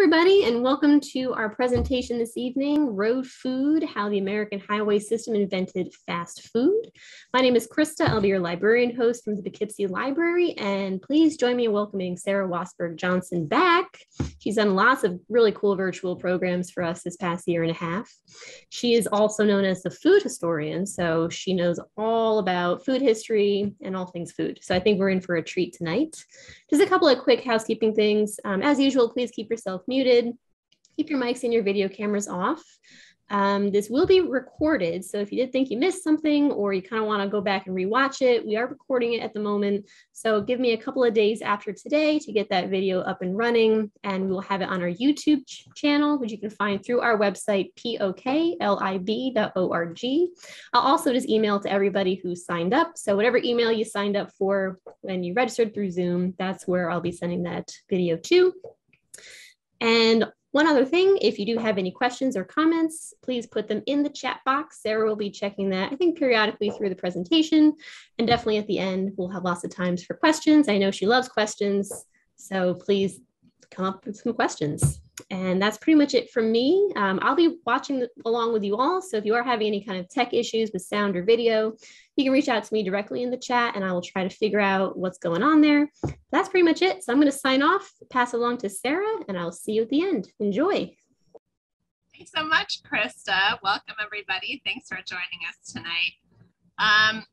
everybody, and welcome to our presentation this evening, Road Food, How the American Highway System Invented Fast Food. My name is Krista. I'll be your librarian host from the Poughkeepsie Library, and please join me in welcoming Sarah Wassberg Johnson back. She's done lots of really cool virtual programs for us this past year and a half. She is also known as the food historian, so she knows all about food history and all things food. So I think we're in for a treat tonight. Just a couple of quick housekeeping things. As usual, please keep yourself muted, keep your mics and your video cameras off. This will be recorded, so if you did think you missed something or you kind of want to go back and rewatch it, we are recording it at the moment. So give me a couple of days after today to get that video up and running, and we will have it on our YouTube channel, which you can find through our website, poklib.org. I'll also just email to everybody who signed up. So whatever email you signed up for when you registered through Zoom, that's where I'll be sending that video to. And one other thing, if you do have any questions or comments, please put them in the chat box. Sarah will be checking that, I think, periodically through the presentation, and definitely at the end, we'll have lots of times for questions. I know she loves questions, so please come up with some questions. And that's pretty much it from me. I'll be watching along with you all, so if you are having any kind of tech issues with sound or video, you can reach out to me directly in the chat, and I will try to figure out what's going on there. That's pretty much it. So I'm going to sign off, pass along to Sarah, and I'll see you at the end. Enjoy. Thanks so much, Krista. Welcome, everybody. Thanks for joining us tonight.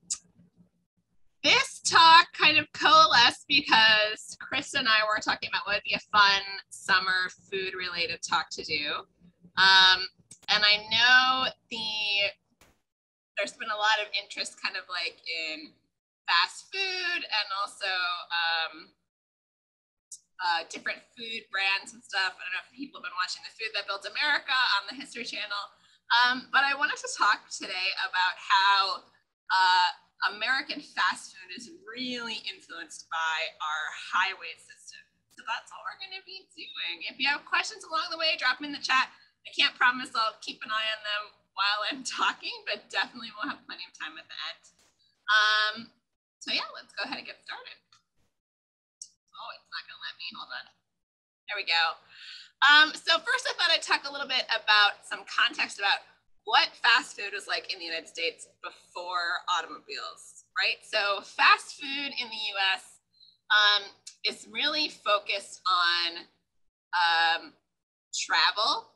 This talk kind of coalesced because Chris and I were talking about what would be a fun summer food related talk to do. And I know there's been a lot of interest kind of like in fast food and also different food brands and stuff. I don't know if people have been watching The Food That Built America on the History Channel, but I wanted to talk today about how American fast food is really influenced by our highway system. So that's all we're going to be doing. If you have questions along the way, drop them in the chat. I can't promise I'll keep an eye on them while I'm talking, but definitely we'll have plenty of time at the end. So yeah, let's go ahead and get started. Oh, it's not going to let me. Hold on. There we go. So first I thought I'd talk a little bit about some context about what fast food was like in the United States before automobiles, right? So fast food in the US is really focused on travel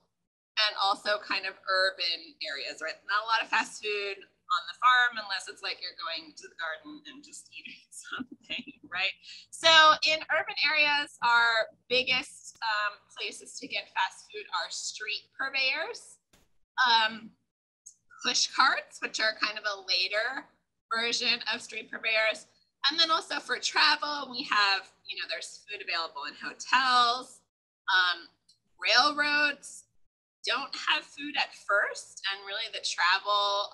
and also kind of urban areas, right? Not a lot of fast food on the farm unless it's like you're going to the garden and just eating something, right? So in urban areas, our biggest places to get fast food are street purveyors. Push carts, which are kind of a later version of street purveyors. And then also for travel, we have, you know, there's food available in hotels. Railroads don't have food at first, and really the travel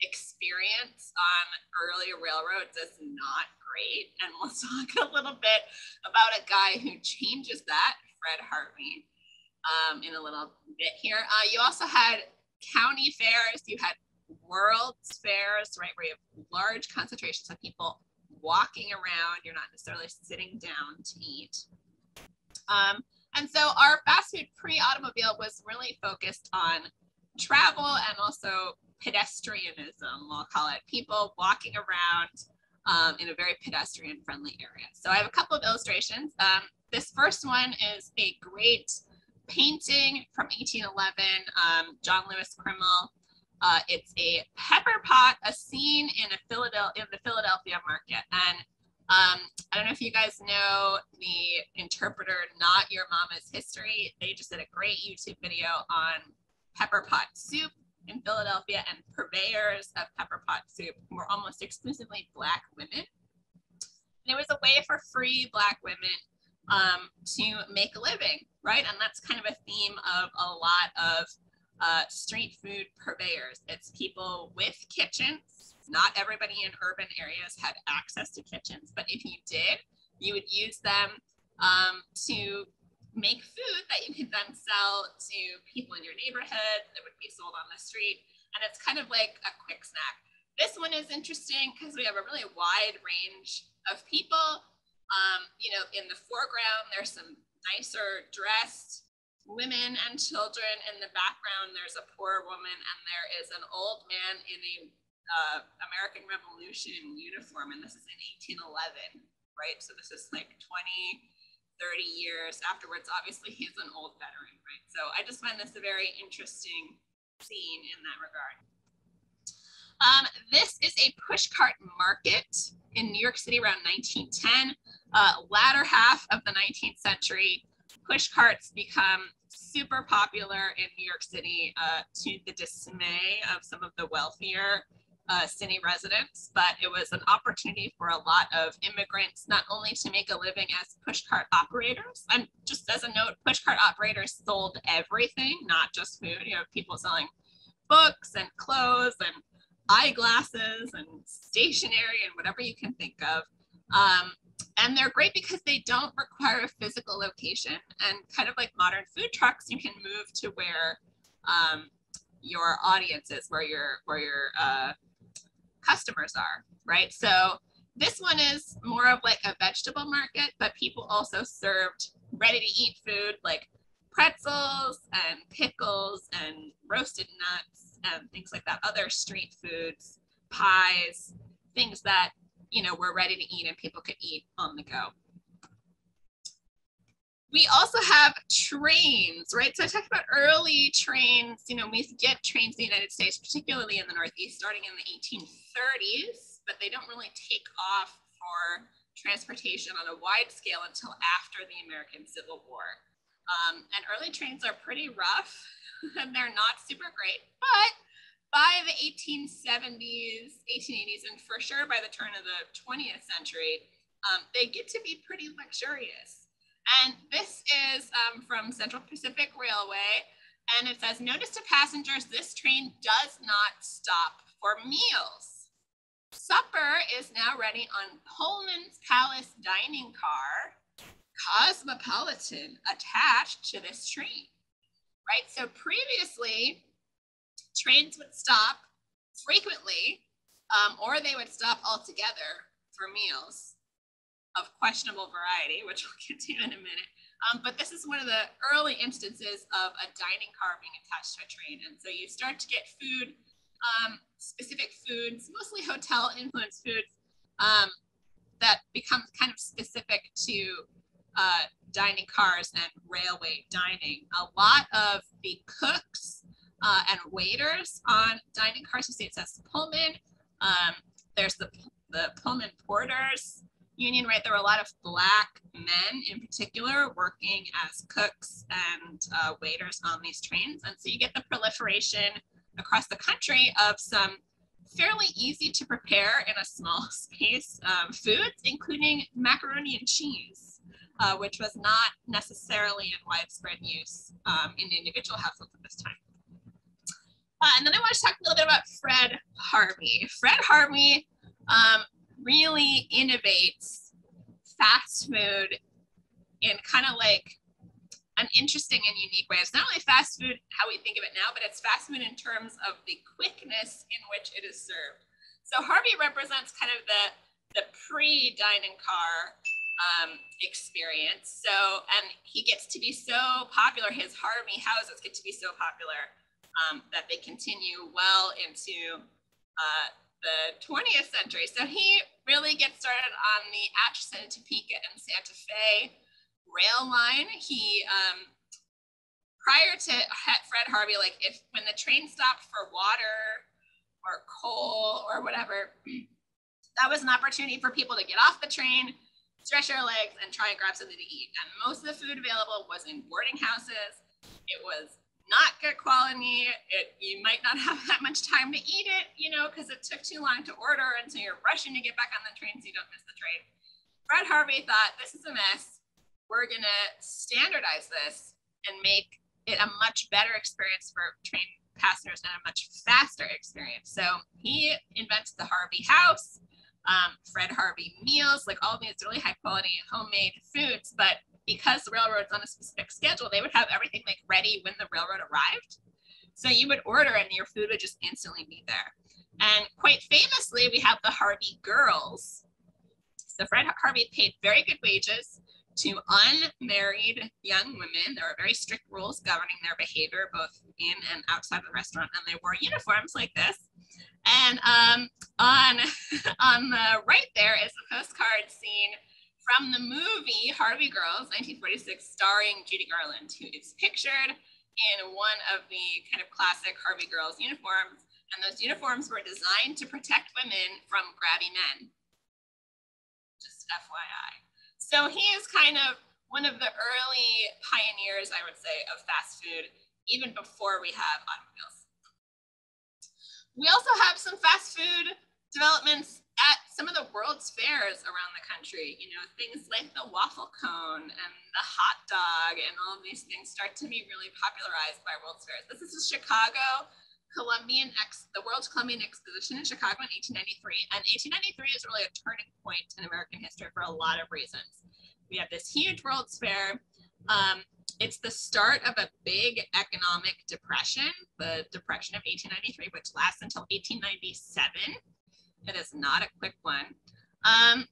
experience on early railroads is not great. And we'll talk a little bit about a guy who changes that, Fred Harvey, in a little bit here. You also had county fairs, you had world's fairs, right, where you have large concentrations of people walking around. You're not necessarily sitting down to eat. And so our fast food pre-automobile was really focused on travel and also pedestrianism, we'll call it, people walking around in a very pedestrian-friendly area. So I have a couple of illustrations. This first one is a great painting from 1811, John Lewis Krimmel. It's a pepper pot, a scene in the Philadelphia market. And I don't know if you guys know the interpreter, Not Your Mama's History. They just did a great YouTube video on pepper pot soup in Philadelphia, and purveyors of pepper pot soup were almost exclusively Black women. And it was a way for free Black women to make a living, right? And that's kind of a theme of a lot of street food purveyors. It's people with kitchens. Not everybody in urban areas had access to kitchens, but if you did, you would use them to make food that you could then sell to people in your neighborhood that would be sold on the street. And it's kind of like a quick snack. This one is interesting because we have a really wide range of people. You know, in the foreground, there's some nicer dressed women and children. In the background, there's a poor woman, and there is an old man in a American Revolution uniform, and this is in 1811, right? So this is like 20-30 years afterwards. Obviously, he's an old veteran, right? So I just find this a very interesting scene in that regard. This is a pushcart market in New York City around 1910, latter half of the 19th century. Push carts become super popular in New York City to the dismay of some of the wealthier city residents, but it was an opportunity for a lot of immigrants not only to make a living as pushcart operators, and just as a note, pushcart operators sold everything, not just food. You know, people selling books and clothes and eyeglasses and stationery and whatever you can think of. And they're great because they don't require a physical location, and kind of like modern food trucks, you can move to where your audience is, where your customers are, right? So this one is more of like a vegetable market, but people also served ready-to-eat food like pretzels and pickles and roasted nuts and things like that, other street foods, pies, things that, you know, we're ready to eat and people could eat on the go. We also have trains, right? So I talked about early trains. You know, we get trains in the United States, particularly in the Northeast, starting in the 1830s, but they don't really take off for transportation on a wide scale until after the American Civil War. And early trains are pretty rough and they're not super great, but by the 1870s, 1880s, and for sure by the turn of the 20th century, they get to be pretty luxurious. And this is from Central Pacific Railway, and it says, notice to passengers, this train does not stop for meals. Supper is now ready on Pullman's Palace dining car, Cosmopolitan, attached to this train, right? So previously, trains would stop frequently, or they would stop altogether for meals of questionable variety, which we'll get to in a minute. But this is one of the early instances of a dining car being attached to a train. And so you start to get food, specific foods, mostly hotel influenced foods, that becomes kind of specific to dining cars and railway dining. A lot of the cooks and waiters on dining cars, you see it says Pullman. There's the Pullman Porters Union, right? There were a lot of Black men in particular working as cooks and waiters on these trains. And so you get the proliferation across the country of some fairly easy to prepare in a small space foods, including macaroni and cheese, which was not necessarily in widespread use in individual households at this time. And then I want to talk a little bit about Fred Harvey. Fred Harvey really innovates fast food in kind of like an interesting and unique way. It's not only fast food how we think of it now, but it's fast food in terms of the quickness in which it is served. So Harvey represents kind of the pre-dining car experience. So, and he gets to be so popular, his Harvey houses get to be so popular that they continue well into the 20th century. So he really gets started on the Atchison, Topeka, and Santa Fe rail line. He, prior to Fred Harvey, like when the train stopped for water or coal or whatever, that was an opportunity for people to get off the train, stretch their legs, and try and grab something to eat. And most of the food available was in boarding houses. It was not good quality. You might not have that much time to eat it, you know, because it took too long to order, and so you're rushing to get back on the train so you don't miss the train. Fred Harvey thought, this is a mess. We're going to standardize this and make it a much better experience for train passengers and a much faster experience. So he invents the Harvey House, Fred Harvey meals, like all these really high quality homemade foods, but because the railroad's on a specific schedule, they would have everything like ready when the railroad arrived. So you would order and your food would just instantly be there. And quite famously, we have the Harvey Girls. So So Fred Harvey paid very good wages to unmarried young women. There were very strict rules governing their behavior, both in and outside the restaurant, and they wore uniforms like this. And on the right there is the postcard scene from the movie Harvey Girls, 1946, starring Judy Garland, who is pictured in one of the kind of classic Harvey Girls uniforms. And those uniforms were designed to protect women from grabby men. Just FYI. So he is kind of one of the early pioneers, I would say, of fast food, even before we have automobiles. We also have some fast food developments at some of the world's fairs around the country. You know, things like the waffle cone and the hot dog and all of these things start to be really popularized by world's fairs. This is Chicago, the World Columbian Exposition in Chicago in 1893. And 1893 is really a turning point in American history for a lot of reasons. We have this huge World's Fair. It's the start of a big economic depression, the Depression of 1893, which lasts until 1897. It is not a quick one. And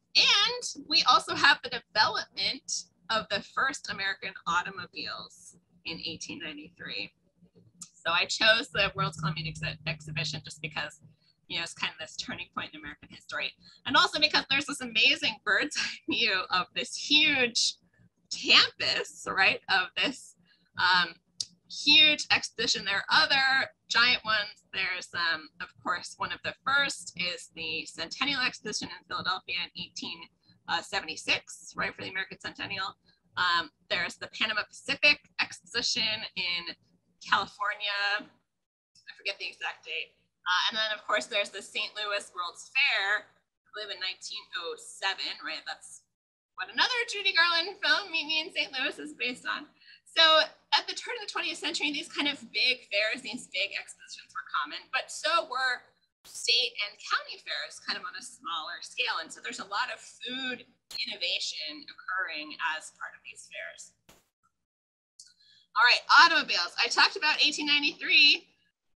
we also have the development of the first American automobiles in 1893. So I chose the World's Columbian Exhibition just because, you know, it's kind of this turning point in American history. And also because there's this amazing bird's eye view of this huge campus, right, of this huge exhibition. There are other giant ones. There's, of course, one of the first is the Centennial Exhibition in Philadelphia in 1876, right, for the American Centennial. There's the Panama Pacific Exposition in California, I forget the exact date. And then of course there's the St. Louis World's Fair, I believe in 1907, right? That's what another Judy Garland film, Meet Me in St. Louis, is based on. So at the turn of the 20th century, these kind of big fairs, these big expositions were common, but so were state and county fairs kind of on a smaller scale. And so there's a lot of food innovation occurring as part of these fairs. All right, automobiles. I talked about 1893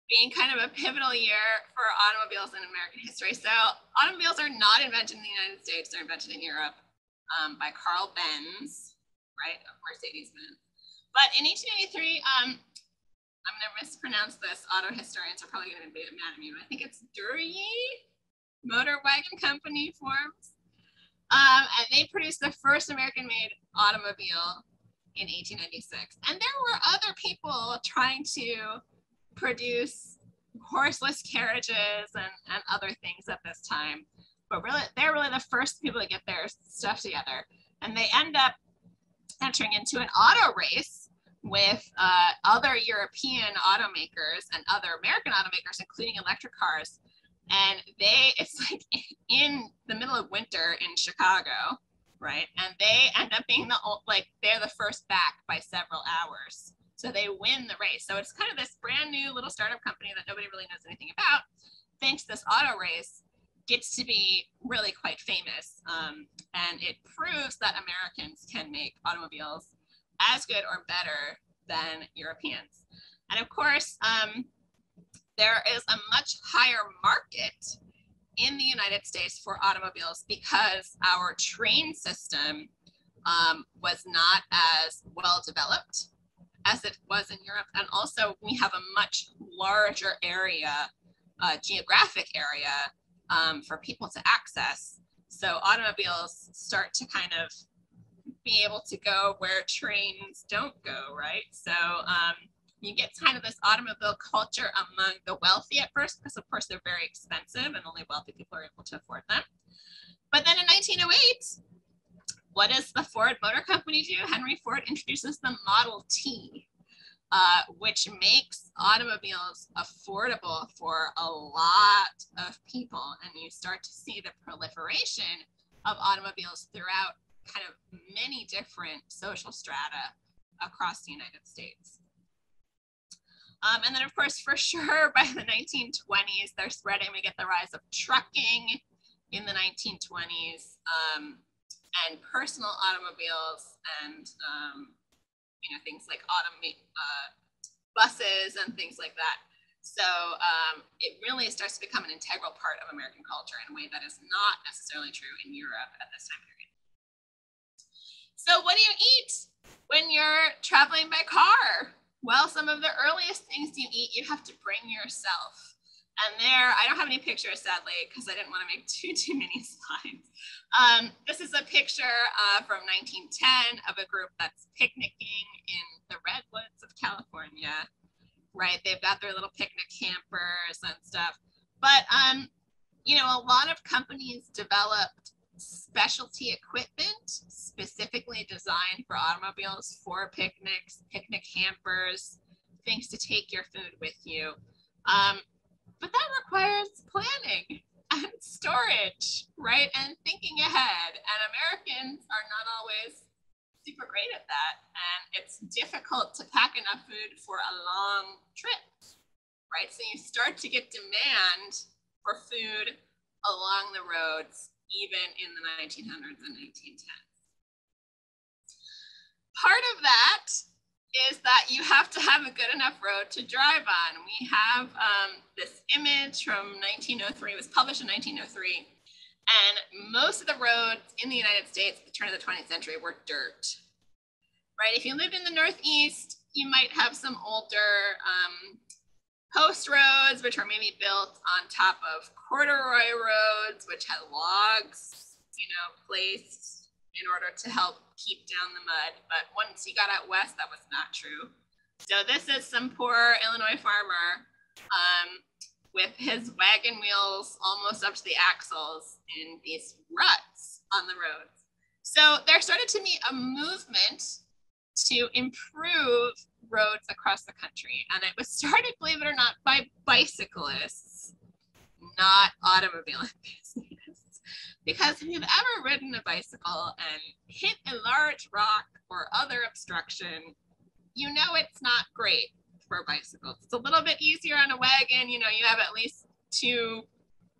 being kind of a pivotal year for automobiles in American history. So automobiles are not invented in the United States. They're invented in Europe by Carl Benz, right, of Mercedes-Benz. But in 1893, I'm going to mispronounce this. Auto historians are probably going to be mad at me. I think it's Duryea Motor Wagon Company forms. And they produced the first American-made automobile in 1896. And there were other people trying to produce horseless carriages and other things at this time. But really, they're really the first people to get their stuff together. And they end up entering into an auto race with other European automakers and other American automakers, including electric cars. And it's like in the middle of winter in Chicago, right? And they end up being they're the first back by several hours. So they win the race. So it's kind of this brand new little startup company that nobody really knows anything about, thanks to this auto race, gets to be really quite famous. And it proves that Americans can make automobiles as good or better than Europeans. And of course, there is a much higher market in the United States for automobiles because our train system was not as well developed as it was in Europe. And also we have a much larger area, geographic area for people to access. So automobiles start to kind of be able to go where trains don't go, right? So you get kind of this automobile culture among the wealthy at first, because of course they're very expensive and only wealthy people are able to afford them. But then in 1908, what does the Ford Motor Company do? Henry Ford introduces the Model T, which makes automobiles affordable for a lot of people. And you start to see the proliferation of automobiles throughout kind of many different social strata across the United States. And then of course, for sure, by the 1920s, they're spreading. We get the rise of trucking in the 1920s and personal automobiles and things like buses and things like that. So it really starts to become an integral part of American culture in a way that is not necessarily true in Europe at this time period. So what do you eat when you're traveling by car? Well, some of the earliest things you eat, you have to bring yourself. And there, I don't have any pictures, sadly, because I didn't want to make too many slides. This is a picture from 1910 of a group that's picnicking in the redwoods of California. Right, they've got their little picnic campers and stuff. But, you know, a lot of companies developed specialty equipment specifically designed for automobiles, for picnics, picnic campers, things to take your food with you. But that requires planning and storage, right? And thinking ahead. And Americans are not always super great at that, and it's difficult to pack enough food for a long trip, right? So you start to get demand for food along the roads, even in the 1900s and 1910s. Part of that is that you have to have a good enough road to drive on. We have this image from 1903, it was published in 1903. And most of the roads in the United States at the turn of the 20th century were dirt, right? If you lived in the Northeast, you might have some older post roads, which are maybe built on top of corduroy roads, which had logs, you know, placed in order to help keep down the mud. But once you got out west, that was not true. So this is some poor Illinois farmer with his wagon wheels almost up to the axles in these ruts on the roads. So there started to be a movement to improve roads across the country. And it was started, believe it or not, by bicyclists, not automobile enthusiasts. Because if you've ever ridden a bicycle and hit a large rock or other obstruction, you know it's not great. Bicycles. It's a little bit easier on a wagon, you know, you have at least two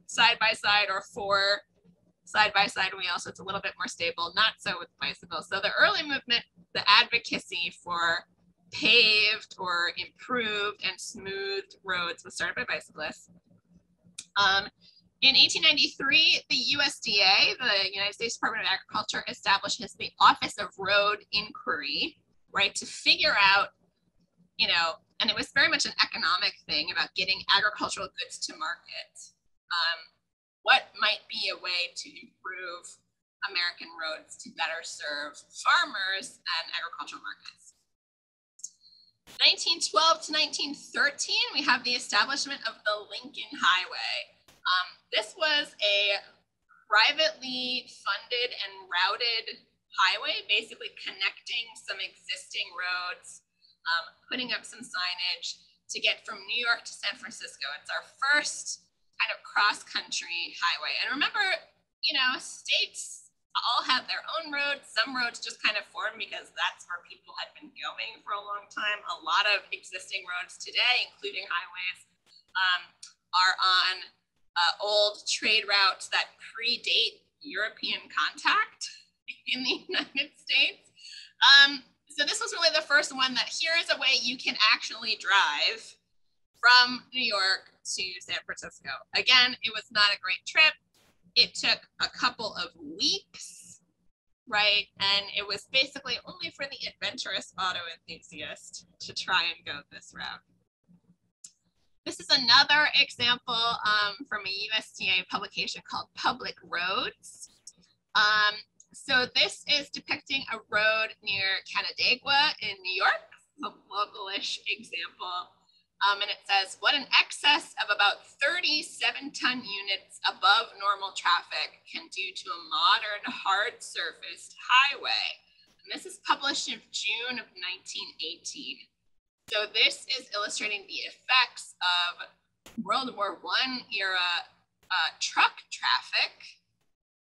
side-by-side or four side-by-side wheels, so it's a little bit more stable, not so with bicycles. So the early movement, the advocacy for paved or improved and smoothed roads was started by bicyclists. In 1893, the USDA, the United States Department of Agriculture, establishes the Office of Road Inquiry, right, to figure out, you know, and it was very much an economic thing about getting agricultural goods to market. What might be a way to improve American roads to better serve farmers and agricultural markets? 1912 to 1913, we have the establishment of the Lincoln Highway. This was a privately funded and routed highway, basically connecting some existing roads, putting up some signage to get from New York to San Francisco. It's our first kind of cross-country highway. And remember, you know, states all had their own roads. Some roads just kind of formed because that's where people had been going for a long time. A lot of existing roads today, including highways, are on old trade routes that predate European contact in the United States. So this was really the first one that here is a way you can actually drive from New York to San Francisco. Again, it was not a great trip. It took a couple of weeks, right? And it was basically only for the adventurous auto enthusiast to try and go this route. This is another example from a USDA publication called Public Roads. So this is depicting a road near Canandaigua in New York, a localish example. And it says, what an excess of about 37-ton units above normal traffic can do to a modern hard-surfaced highway. And this is published in June of 1918. So this is illustrating the effects of World War One era truck traffic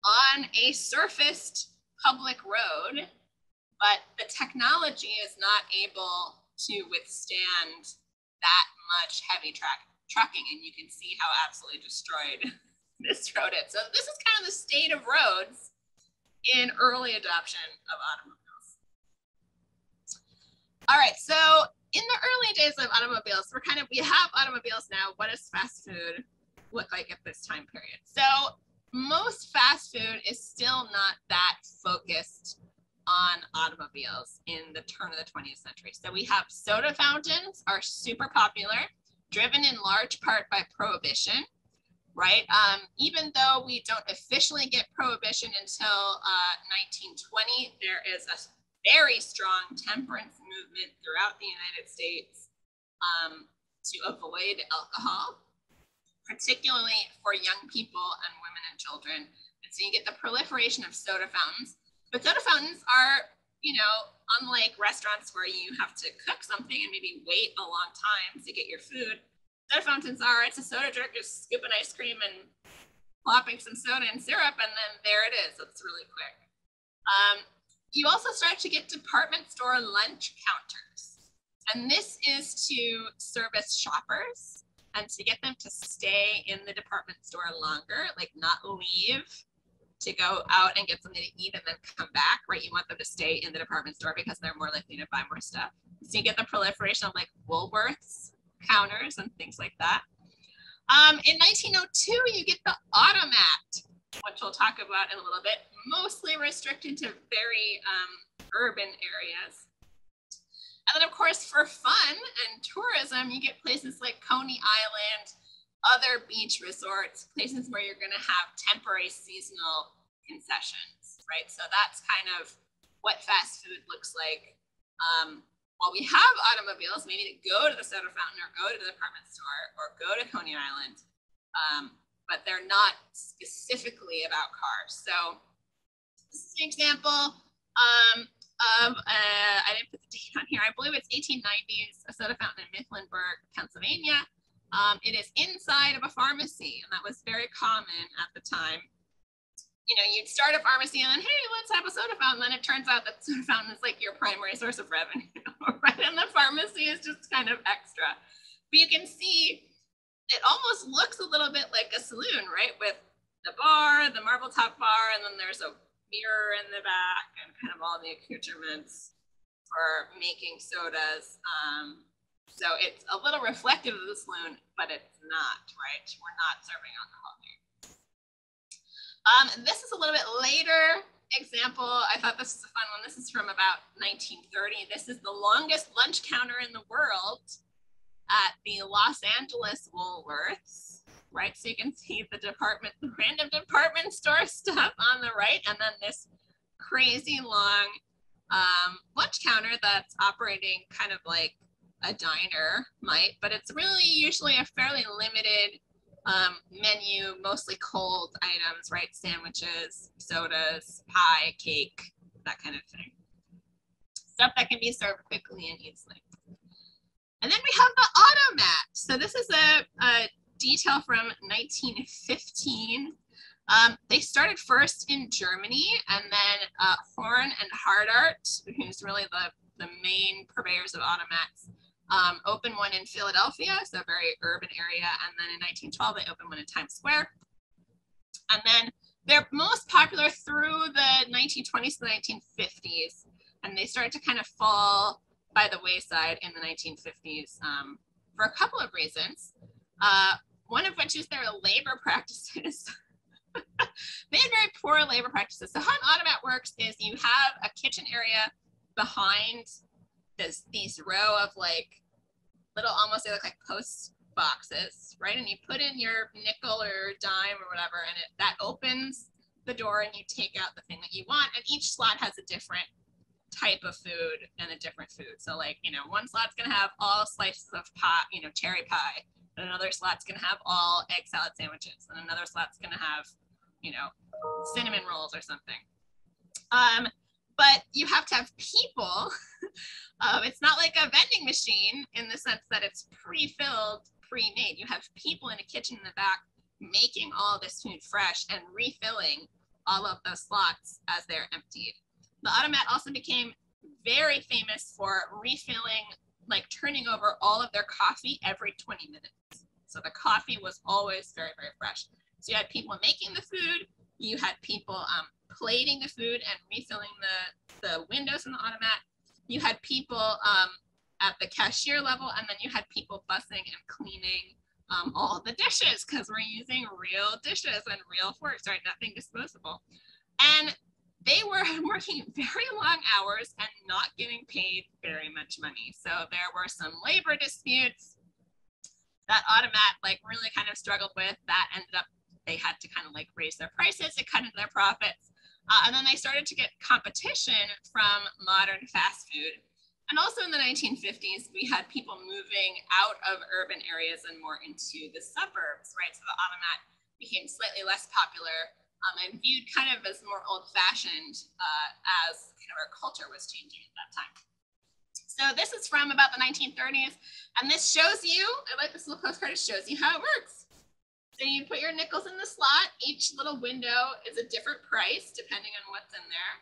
on a surfaced public road, but the technology is not able to withstand that much heavy trucking. And you can see how absolutely destroyed this road is. So this is kind of the state of roads in early adoption of automobiles. All right, so in the early days of automobiles, we have automobiles now. What does fast food look like at this time period? So most fast food is still not that focused on automobiles in the turn of the 20th century. So we have soda fountains are super popular, driven in large part by prohibition, right? Even though we don't officially get prohibition until 1920, there is a very strong temperance movement throughout the United States to avoid alcohol, particularly for young people and women and children. And so you get the proliferation of soda fountains. But soda fountains are, you know, unlike restaurants where you have to cook something and maybe wait a long time to get your food, soda fountains are, it's a soda drink, just scooping ice cream and plopping some soda and syrup, and then there it is. It's really quick. You also start to get department store lunch counters. And this is to service shoppers and to get them to stay in the department store longer, like not leave to go out and get something to eat and then come back, right? You want them to stay in the department store because they're more likely to buy more stuff. So you get the proliferation of like Woolworth's counters and things like that. In 1902, you get the automat, which we'll talk about in a little bit, mostly restricted to very urban areas. And then of course, for fun and tourism, you get places like Coney Island, other beach resorts, places where you're gonna have temporary seasonal concessions, right? So that's kind of what fast food looks like. While we have automobiles, maybe to go to the soda fountain or go to the department store or go to Coney Island, but they're not specifically about cars. So this is an example of, I didn't put the date on here, I believe it's 1890s, a soda fountain in Mifflinburg, Pennsylvania. It is inside of a pharmacy, and that was very common at the time. You know, you'd start a pharmacy and then, hey, let's have a soda fountain. Then it turns out that soda fountain is like your primary source of revenue, right? And the pharmacy is just kind of extra. But you can see it almost looks a little bit like a saloon, right? With the bar, the marble top bar, and then there's a mirror in the back and kind of all the accoutrements for making sodas. So it's a little reflective of the saloon, but it's not, right? We're not serving alcohol here. This is a little bit later example. I thought this was a fun one. This is from about 1930. This is the longest lunch counter in the world at the Los Angeles Woolworths, right? So you can see the department, the random department store stuff on the right, and then this crazy long lunch counter that's operating kind of like a diner might, but it's really usually a fairly limited menu, mostly cold items, right? Sandwiches, sodas, pie, cake, that kind of thing. Stuff that can be served quickly and easily. And then we have the automat. So this is a detail from 1915. They started first in Germany, and then Horn and Hardart, who's really the main purveyors of automats, opened one in Philadelphia, so a very urban area. And then in 1912, they opened one in Times Square. And then they're most popular through the 1920s to the 1950s. And they started to kind of fall by the wayside in the 1950s for a couple of reasons. One of which is their labor practices. They had very poor labor practices. So how an automat works is you have a kitchen area behind these row of like little, almost they look like post boxes, right? And you put in your nickel or dime or whatever, and that opens the door and you take out the thing that you want. And each slot has a different type of food and a different food. So like, you know, one slot's gonna have all slices of pie, you know, cherry pie, and another slot's gonna have all egg salad sandwiches, and another slot's gonna have, you know, cinnamon rolls or something. But you have to have people. It's not like a vending machine in the sense that it's pre-filled, pre-made. You have people in a kitchen in the back making all this food fresh and refilling all of those slots as they're emptied. The automat also became very famous for refilling, like turning over all of their coffee every 20 minutes. So the coffee was always very, very fresh. So you had people making the food, you had people plating the food and refilling the windows in the automat. You had people at the cashier level, and then you had people fussing and cleaning all the dishes, because we're using real dishes and real forks, right? Nothing disposable. And they were working very long hours and not getting paid very much money. So there were some labor disputes that Automat like really kind of struggled with. That ended up, they had to kind of like raise their prices to cut into their profits. And then they started to get competition from modern fast food. And also in the 1950s, we had people moving out of urban areas and more into the suburbs, right? So the Automat became slightly less popular and viewed kind of as more old-fashioned as kind of our culture was changing at that time. So this is from about the 1930s, and this shows you, like this little postcard shows you how it works. So you put your nickels in the slot. Each little window is a different price depending on what's in there.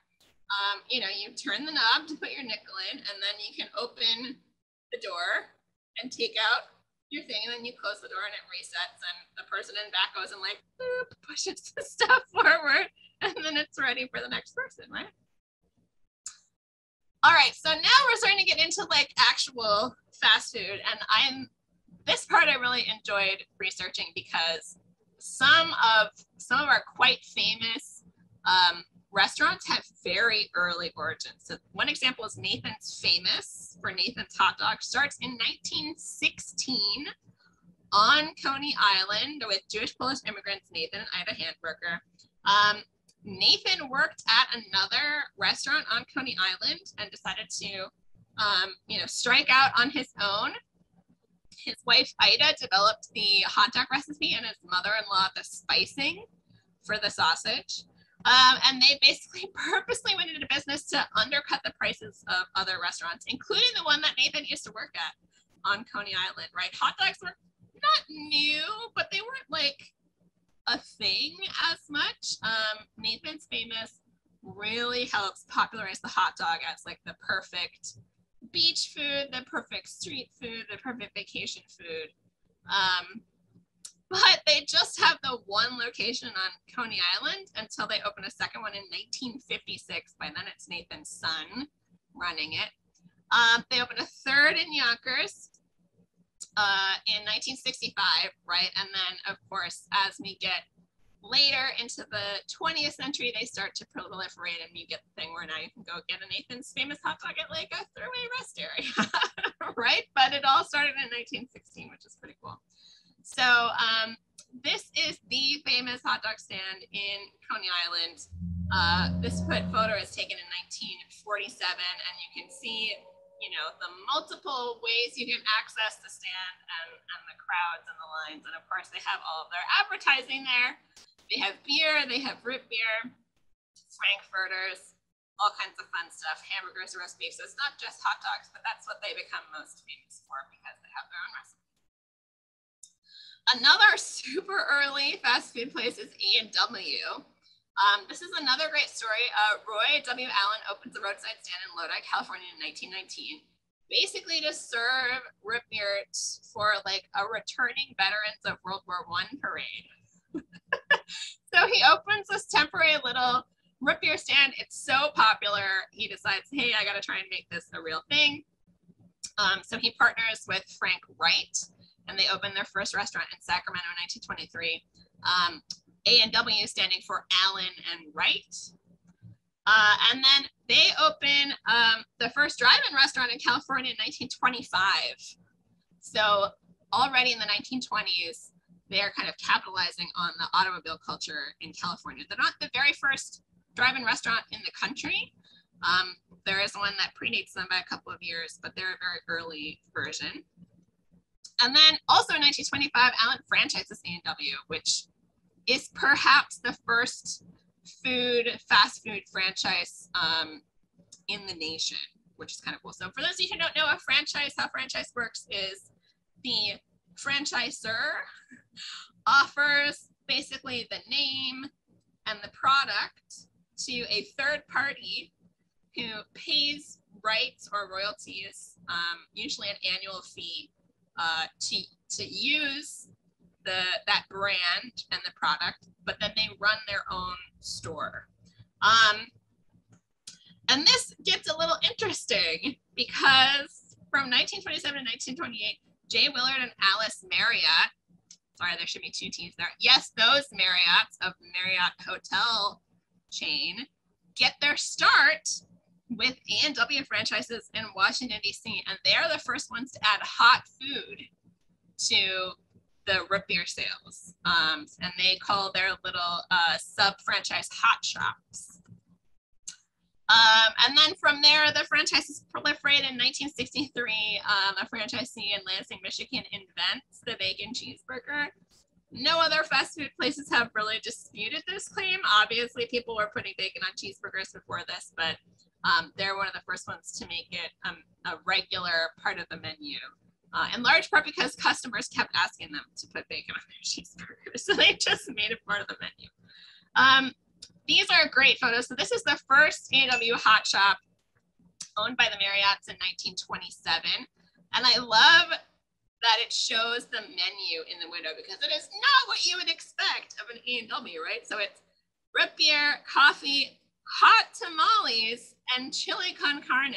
You know, you turn the knob to put your nickel in, and then you can open the door and take out your thing, and then you close the door and it resets, and the person in back goes and like boop, pushes the stuff forward, and then it's ready for the next person, right? All right, so now we're starting to get into like actual fast food, and this part I really enjoyed researching, because some of our quite famous restaurants have very early origins. So one example is Nathan's Famous, for Nathan's Hot Dog, starts in 1916 on Coney Island with Jewish-Polish immigrants Nathan and Ida Handwerker. Nathan worked at another restaurant on Coney Island and decided to you know, strike out on his own. His wife Ida developed the hot dog recipe and his mother-in-law the spicing for the sausage. And they basically purposely went into business to undercut the prices of other restaurants, including the one that Nathan used to work at on Coney Island, right? Hot dogs were not new, but they weren't like a thing as much. Nathan's Famous really helps popularize the hot dog as like the perfect beach food, the perfect street food, the perfect vacation food. But they just have the one location on Coney Island until they open a second one in 1956. By then it's Nathan's son running it. They opened a third in Yonkers in 1965, right? And then of course, as we get later into the 20th century, they start to proliferate, and you get the thing where now you can go get a Nathan's Famous hot dog at like a throwaway rest area, right? But it all started in 1916, which is pretty cool. So this is the famous hot dog stand in Coney Island. This photo is taken in 1947, and you can see, you know, the multiple ways you can access the stand and the crowds and the lines. And of course, they have all of their advertising there. They have beer, they have root beer, frankfurters, all kinds of fun stuff, hamburgers, roast beef. So it's not just hot dogs, but that's what they become most famous for, because they have their own recipe. Another super early fast food place is A&W. This is another great story. Roy W. Allen opens the roadside stand in Lodi, California in 1919, basically to serve root beer for like a returning veterans of World War I parade. So he opens this temporary little root beer stand. It's so popular, he decides, hey, I gotta try and make this a real thing. So he partners with Frank Wright, and they opened their first restaurant in Sacramento in 1923. A&W standing for Allen and Wright. And then they open the first drive-in restaurant in California in 1925. So already in the 1920s, they're kind of capitalizing on the automobile culture in California. They're not the very first drive-in restaurant in the country. There is one that predates them by a couple of years, but they're a very early version. And then also in 1925, Allen franchises A&W, which is perhaps the first fast food franchise in the nation, which is kind of cool. So for those of you who don't know, how franchise works is the franchisor offers basically the name and the product to a third party who pays rights or royalties, usually an annual fee, to use that brand and the product, but then they run their own store. And this gets a little interesting, because From 1927 to 1928, Jay Willard and Alice Marriott, sorry, there should be two teams there. Yes, those Marriotts of Marriott Hotel chain get their start with A&W franchises in Washington, DC, and they're the first ones to add hot food to the root beer sales. And they call their little sub-franchise hot shops. And then from there, the franchises proliferate. In 1963, a franchisee in Lansing, Michigan invents the bacon cheeseburger. No other fast food places have really disputed this claim. Obviously, people were putting bacon on cheeseburgers before this, but they're one of the first ones to make it a regular part of the menu. In large part because customers kept asking them to put bacon on their cheeseburgers. So they just made it part of the menu. These are great photos. So this is the first A&W hot shop owned by the Marriotts in 1927. And I love that it shows the menu in the window because it is not what you would expect of an A&W, right? So it's root beer, coffee, hot tamales, and chili con carne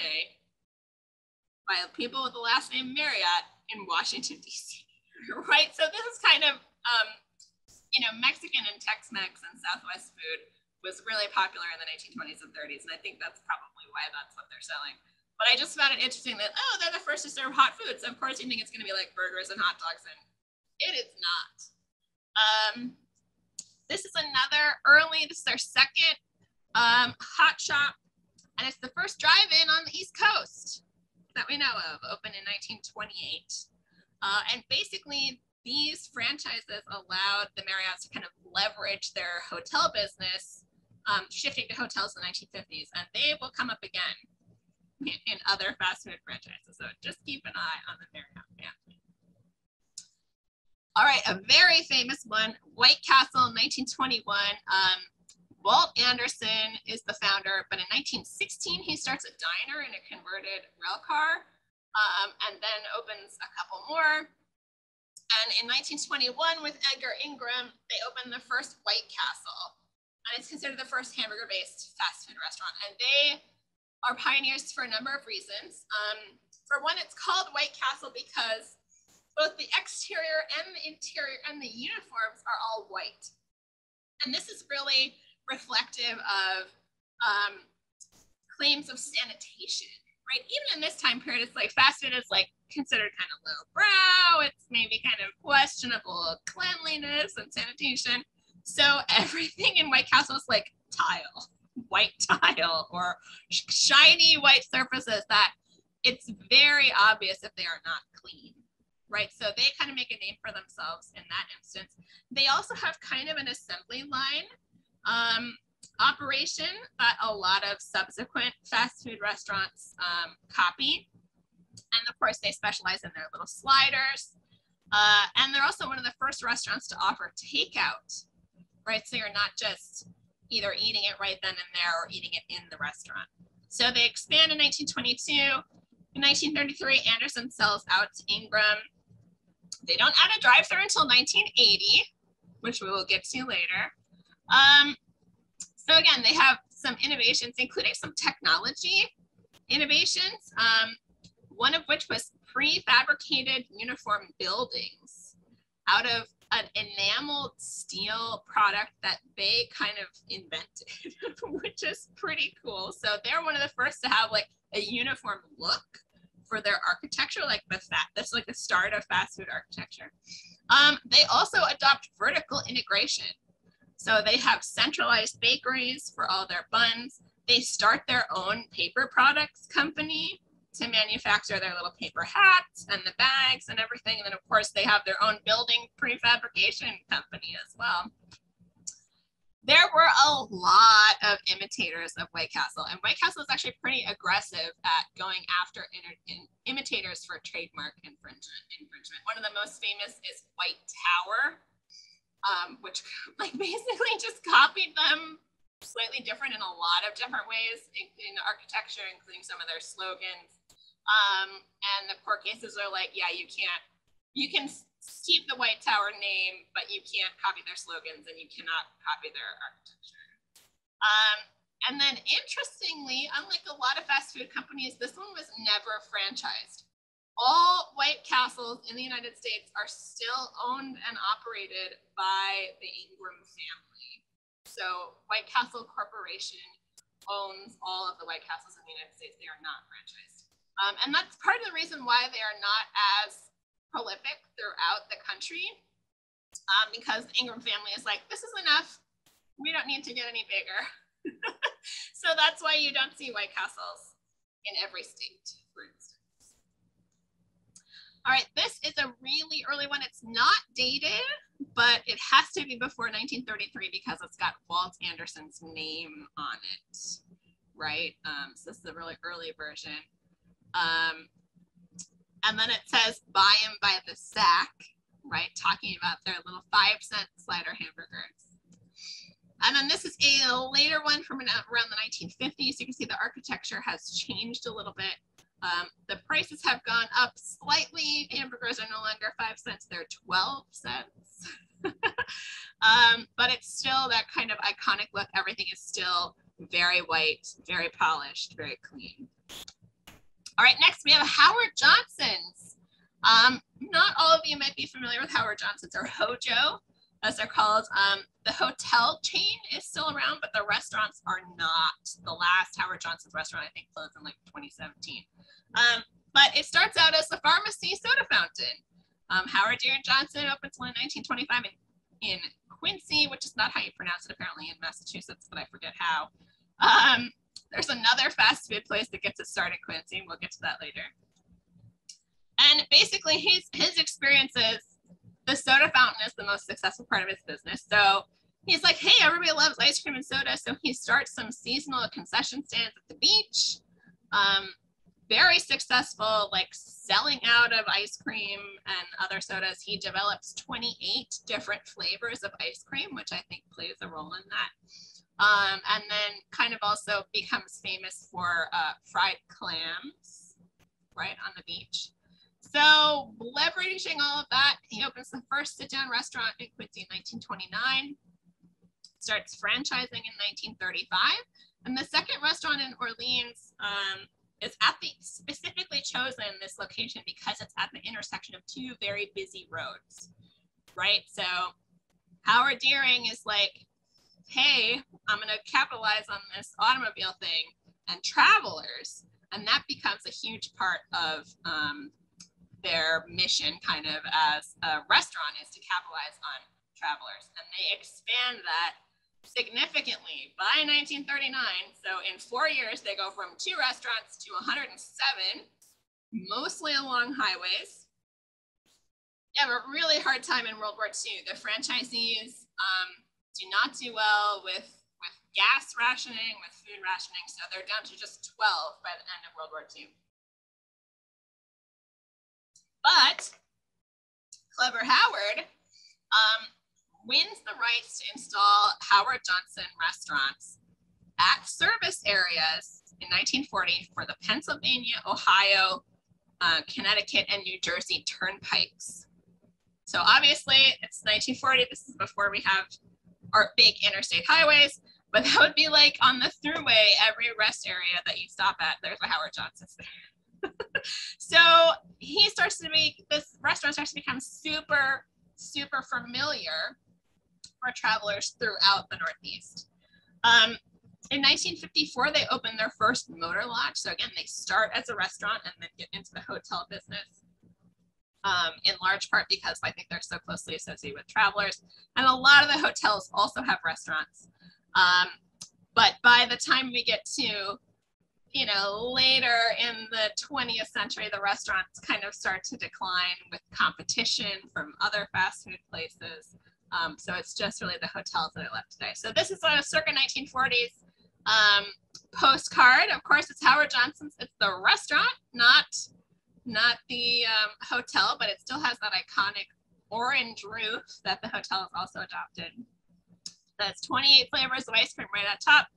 by people with the last name Marriott in Washington, DC, right? So this is kind of, you know, Mexican and Tex-Mex and Southwest food was really popular in the 1920s and 30s. And I think that's probably why that's what they're selling. But I just found it interesting that, oh, they're the first to serve hot foods. So of course you think it's gonna be like burgers and hot dogs, and it is not. This is another early, this is their second hot shop. And it's the first drive-in on the East Coast that we know of, opened in 1928. And basically these franchises allowed the Marriotts to kind of leverage their hotel business, shifting to hotels in the 1950s, and they will come up again in other fast food franchises. So just keep an eye on the Marriott family. All right, a very famous one, White Castle, 1921. Walt Anderson is the founder, but in 1916, he starts a diner in a converted rail car, and then opens a couple more. And in 1921, with Edgar Ingram, they opened the first White Castle. And it's considered the first hamburger-based fast food restaurant. And they are pioneers for a number of reasons. For one, it's called White Castle because both the exterior and the interior and the uniforms are all white. And this is really reflective of claims of sanitation, right? Even in this time period, it's like fast food is like considered kind of lowbrow. It's maybe kind of questionable cleanliness and sanitation. So everything in White Castle is like tile, white tile, or shiny white surfaces that it's very obvious if they are not clean, right? So they kind of make a name for themselves in that instance. They also have kind of an assembly line operation that a lot of subsequent fast food restaurants copy. And of course, they specialize in their little sliders. And they're also one of the first restaurants to offer takeout, right? So you're not just either eating it right then and there or eating it in the restaurant. So they expand in 1922. In 1933, Anderson sells out to Ingram. They don't add a drive-thru until 1980, which we will get to later. So again, they have some innovations, including some technology innovations. One of which was prefabricated uniform buildings out of an enameled steel product that they kind of invented, which is pretty cool. So they're one of the first to have like a uniform look for their architecture, like that's like the start of fast food architecture. They also adopt vertical integration. So they have centralized bakeries for all their buns. They start their own paper products company to manufacture their little paper hats and the bags and everything. And then of course they have their own building prefabrication company as well. There were a lot of imitators of White Castle, and White Castle is actually pretty aggressive at going after imitators for trademark infringement. One of the most famous is White Tower, which like basically just copied them slightly different in a lot of different ways, including the architecture, including some of their slogans. And the court cases are like, yeah, you can keep the White Tower name, but you can't copy their slogans and you cannot copy their architecture. And then interestingly, unlike a lot of fast food companies, this one was never franchised. All White Castles in the United States are still owned and operated by the Ingram family. So White Castle Corporation owns all of the White Castles in the United States. They are not franchised. And that's part of the reason why they are not as prolific throughout the country, because the Ingram family is like, this is enough. We don't need to get any bigger. So that's why you don't see White Castles in every state, for instance. All right, this is a really early one. It's not dated, but it has to be before 1933 because it's got Walt Anderson's name on it, right? So this is a really early version. And then it says, buy him by the sack, right? Talking about their little 5-cent slider hamburgers. And then this is a later one from around the 1950s. You can see the architecture has changed a little bit. The prices have gone up slightly. Hamburgers are no longer 5 cents, they're 12 cents. But it's still that kind of iconic look. Everything is still very white, very polished, very clean. All right, next we have Howard Johnson's. Not all of you might be familiar with Howard Johnson's or Hojo, as they're called. The hotel chain is still around, but the restaurants are not. The last Howard Johnson's restaurant, I think, closed in like 2017. But it starts out as the pharmacy soda fountain. Howard Johnson opens one in 1925 in Quincy, which is not how you pronounce it apparently in Massachusetts, but I forget how. There's another fast food place that gets it started in Quincy, and we'll get to that later. And basically his experiences, the soda fountain is the most successful part of his business. So he's like, hey, everybody loves ice cream and soda. So he starts some seasonal concession stands at the beach. Very successful, like selling out of ice cream and other sodas. He develops 28 different flavors of ice cream, which I think plays a role in that. And then kind of also becomes famous for fried clams, right, on the beach. So leveraging all of that, he opens the first sit-down restaurant in Quincy in 1929, starts franchising in 1935, and the second restaurant in Orleans is specifically chosen this location because it's at the intersection of two very busy roads, right? So Howard Deering is like, hey, I'm gonna capitalize on this automobile thing and travelers, and that becomes a huge part of their mission kind of as a restaurant is to capitalize on travelers. And they expand that significantly by 1939. So in 4 years, they go from 2 restaurants to 107, mostly along highways. They have a really hard time in World War II. The franchisees do not do well with gas rationing, with food rationing. So they're down to just 12 by the end of World War II. But clever Howard wins the rights to install Howard Johnson restaurants at service areas in 1940 for the Pennsylvania, Ohio, Connecticut, and New Jersey turnpikes. So obviously it's 1940, this is before we have our big interstate highways, but that would be like on the thruway, every rest area that you stop at, there's a Howard Johnson's there. So he starts to make this restaurant starts to become super, super familiar for travelers throughout the Northeast. In 1954, they opened their first motor lodge. So again, they start as a restaurant and then get into the hotel business, in large part because I think they're so closely associated with travelers. And a lot of the hotels also have restaurants. But by the time we get to later in the 20th century, the restaurants kind of start to decline with competition from other fast food places. So it's just really the hotels that are left today. So this is a circa 1940s postcard. Of course, it's Howard Johnson's. It's the restaurant, not the hotel, but it still has that iconic orange roof that the hotel has also adopted. That's 28 flavors of ice cream right on top.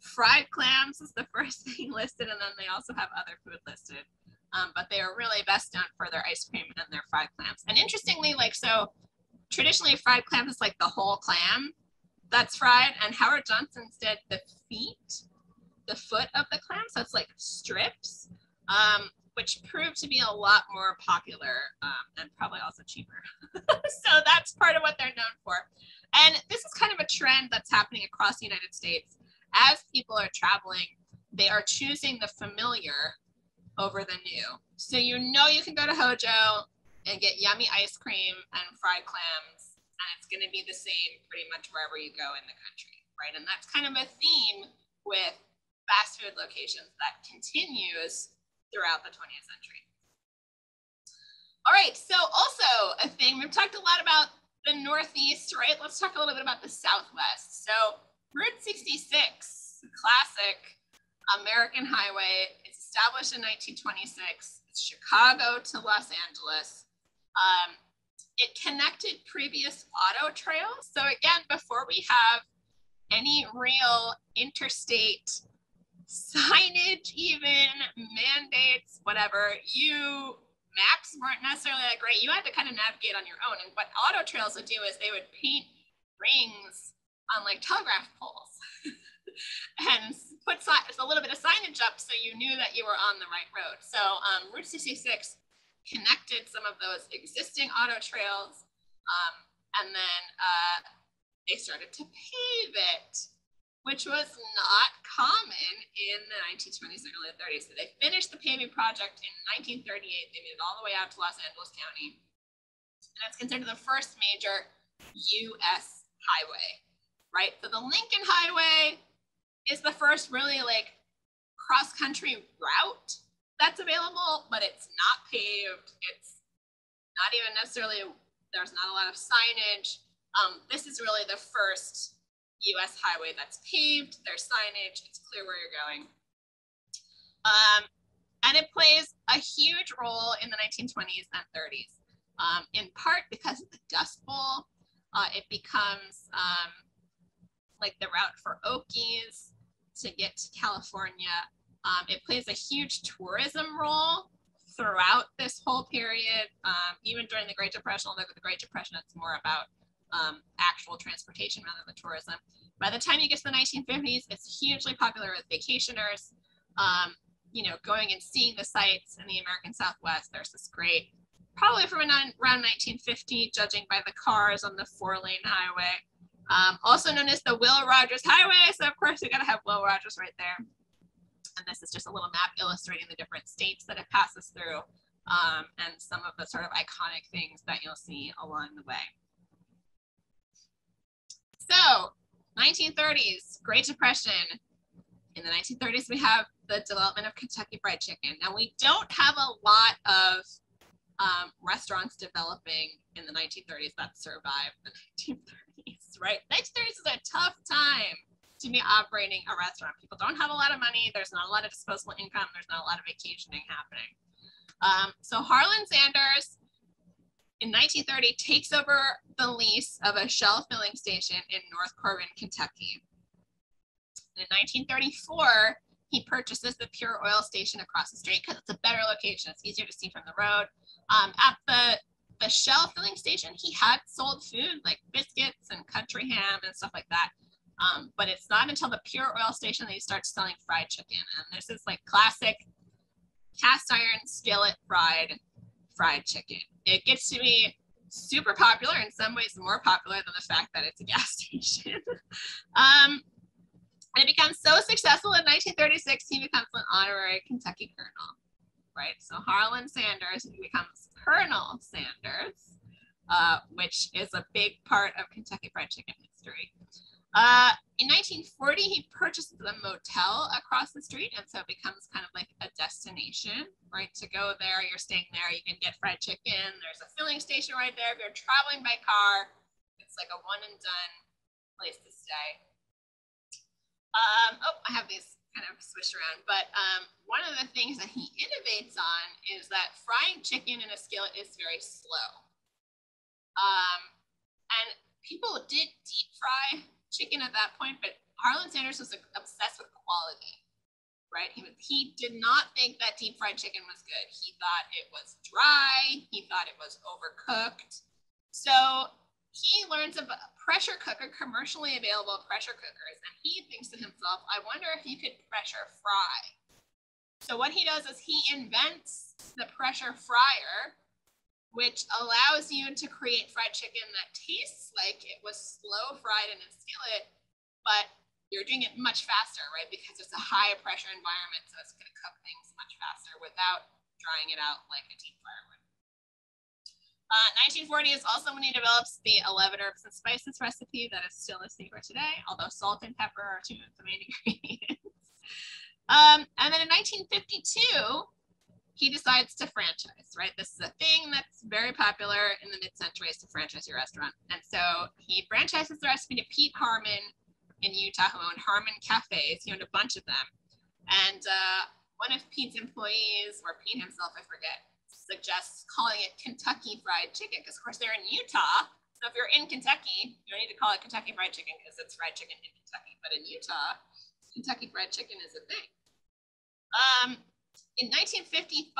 Fried clams is the first thing listed, and then they also have other food listed, but they are really best known for their ice cream and their fried clams. And interestingly, like, so traditionally fried clams is like the whole clam that's fried, and Howard Johnson's did the foot of the clam, so it's like strips, which proved to be a lot more popular and probably also cheaper. So that's part of what they're known for. And this is kind of a trend that's happening across the United States. As people are traveling, they are choosing the familiar over the new. So you know you can go to Hojo and get yummy ice cream and fried clams, and it's going to be the same pretty much wherever you go in the country, right? And that's kind of a theme with fast food locations that continues throughout the 20th century. All right, so also a thing, we've talked a lot about the Northeast, right? Let's talk a little bit about the Southwest. So Route 66, classic American highway, it's established in 1926, it's Chicago to Los Angeles. It connected previous auto trails. So again, before we have any real interstate signage, even mandates, whatever, maps weren't necessarily that great. You had to kind of navigate on your own. And what auto trails would do is they would paint rings on like telegraph poles and put a little bit of signage up so you knew that you were on the right road. So Route 66 connected some of those existing auto trails, and then they started to pave it, which was not common in the 1920s and early 30s. So they finished the paving project in 1938. They made it all the way out to Los Angeles County. And that's considered the first major US highway, right? So the Lincoln Highway is the first really like cross-country route that's available, but it's not paved. It's not even necessarily, there's not a lot of signage. This is really the first US highway that's paved. There's signage, it's clear where you're going. And it plays a huge role in the 1920s and 30s, in part because of the Dust Bowl. It becomes like the route for Okies to get to California. It plays a huge tourism role throughout this whole period. Even during the Great Depression, although the Great Depression, it's more about actual transportation rather than tourism. By the time you get to the 1950s, it's hugely popular with vacationers, you know, going and seeing the sights in the American Southwest. There's this great, probably from around 1950, judging by the cars on the four-lane highway, also known as the Will Rogers Highway. So of course you gotta have Will Rogers right there. And this is just a little map illustrating the different states that it passes through, and some of the sort of iconic things that you'll see along the way. So 1930s, Great Depression. In the 1930s, we have the development of Kentucky Fried Chicken. Now we don't have a lot of restaurants developing in the 1930s that survived the 1930s, right? 1930s is a tough time to be operating a restaurant. People don't have a lot of money. There's not a lot of disposable income. There's not a lot of vacationing happening. So Harlan Sanders, in 1930, takes over the lease of a shell filling station in North Corbin, Kentucky. And in 1934, he purchases the Pure Oil station across the street because it's a better location. It's easier to see from the road. At the shell filling station, he had sold food like biscuits and country ham and stuff like that. But it's not until the Pure Oil station that he starts selling fried chicken. And this is like classic cast iron skillet fried chicken. It gets to be super popular, in some ways more popular than the fact that it's a gas station. And it becomes so successful in 1936, he becomes an honorary Kentucky colonel, right? So Harlan Sanders becomes Colonel Sanders, which is a big part of Kentucky Fried Chicken history. In 1940, he purchases a motel across the street, and so it becomes kind of like a destination, right? To go there, you're staying there, you can get fried chicken, there's a filling station right there. If you're traveling by car, it's like a one and done place to stay. Oh, I have these kind of swished around, but one of the things that he innovates on is that frying chicken in a skillet is very slow. And people did deep fry chicken at that point, but Harlan Sanders was obsessed with quality, right? He did not think that deep fried chicken was good. He thought it was dry. He thought it was overcooked. So he learns of a pressure cooker, commercially available pressure cookers, and he thinks to himself, I wonder if you could pressure fry So what he does is he invents the pressure fryer, which allows you to create fried chicken that tastes like it was slow fried in a skillet, but you're doing it much faster, right? Because it's a high pressure environment, so it's gonna cook things much faster without drying it out like a deep fryer would. 1940 is also when he develops the 11 herbs and spices recipe that is still a secret today, although salt and pepper are two of the main ingredients. And then in 1952, he decides to franchise, right? This is a thing that's very popular in the mid-century, is to franchise your restaurant. And so he franchises the recipe to Pete Harmon in Utah, who owned Harmon Cafes. He owned a bunch of them. And one of Pete's employees, or Pete himself, I forget, suggests calling it Kentucky Fried Chicken, because of course they're in Utah. So if you're in Kentucky, you don't need to call it Kentucky Fried Chicken because it's fried chicken in Kentucky. But in Utah, Kentucky Fried Chicken is a thing. In 1955,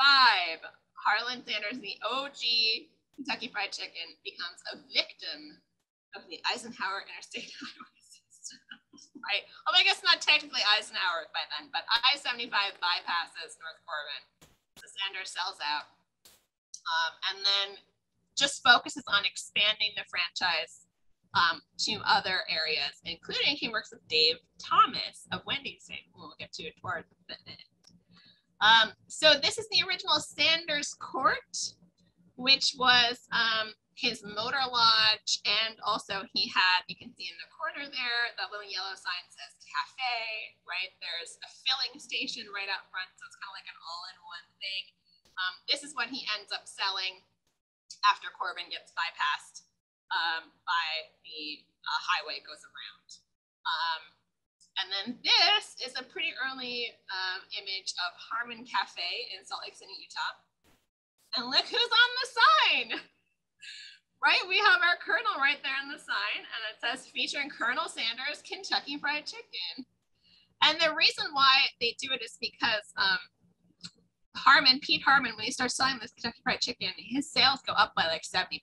Harlan Sanders, the OG Kentucky Fried Chicken, becomes a victim of the Eisenhower Interstate Highway System. Right? Well, I guess not technically Eisenhower by then, but I-75 bypasses North Corbin. So Sanders sells out. And then just focuses on expanding the franchise to other areas, including he works with Dave Thomas of Wendy's, we'll get to it towards the end. So this is the original Sanders Court, which was his motor lodge. And also he had, you can see in the corner there, that little yellow sign says cafe, right? There's a filling station right out front. So it's kind of like an all-in-one thing. This is what he ends up selling after Corbin gets bypassed by the highway goes around. And then this is a pretty early image of Harmon Cafe in Salt Lake City, Utah. And look who's on the sign, right? We have our Colonel right there on the sign, and it says featuring Colonel Sanders Kentucky Fried Chicken. And the reason why they do it is because Pete Harmon, when he starts selling this Kentucky Fried Chicken, his sales go up by like 70%.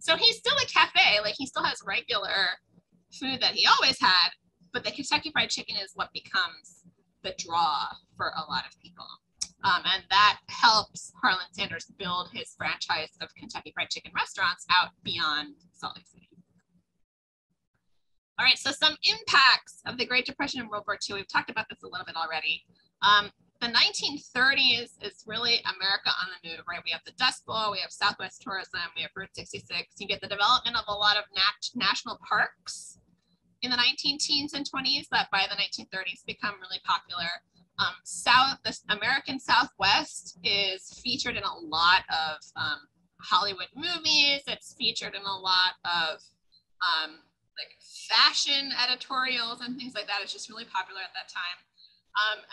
So he's still a cafe, like he still has regular food that he always had, but the Kentucky Fried Chicken is what becomes the draw for a lot of people. And that helps Harlan Sanders build his franchise of Kentucky Fried Chicken restaurants out beyond Salt Lake City. All right, so some impacts of the Great Depression and World War II. We've talked about this a little bit already. The 1930s is really America on the move, right? We have the Dust Bowl, we have Southwest tourism, we have Route 66. You get the development of a lot of national parks in the 19-teens and 20s that by the 1930s become really popular. The American Southwest is featured in a lot of Hollywood movies. It's featured in a lot of like fashion editorials and things like that. It's just really popular at that time.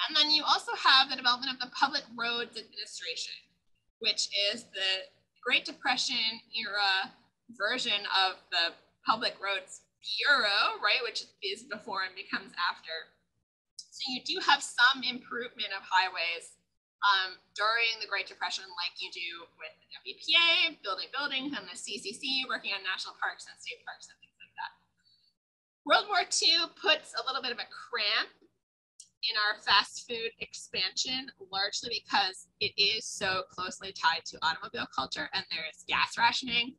And then you also have the development of the Public Roads Administration, which is the Great Depression era version of the Public Roads Bureau, right, which is before and becomes after. So you do have some improvement of highways during the Great Depression, like you do with the WPA, building buildings, and the CCC, working on national parks and state parks and things like that. World War II puts a little bit of a cramp in our fast food expansion, largely because it is so closely tied to automobile culture, and there's gas rationing,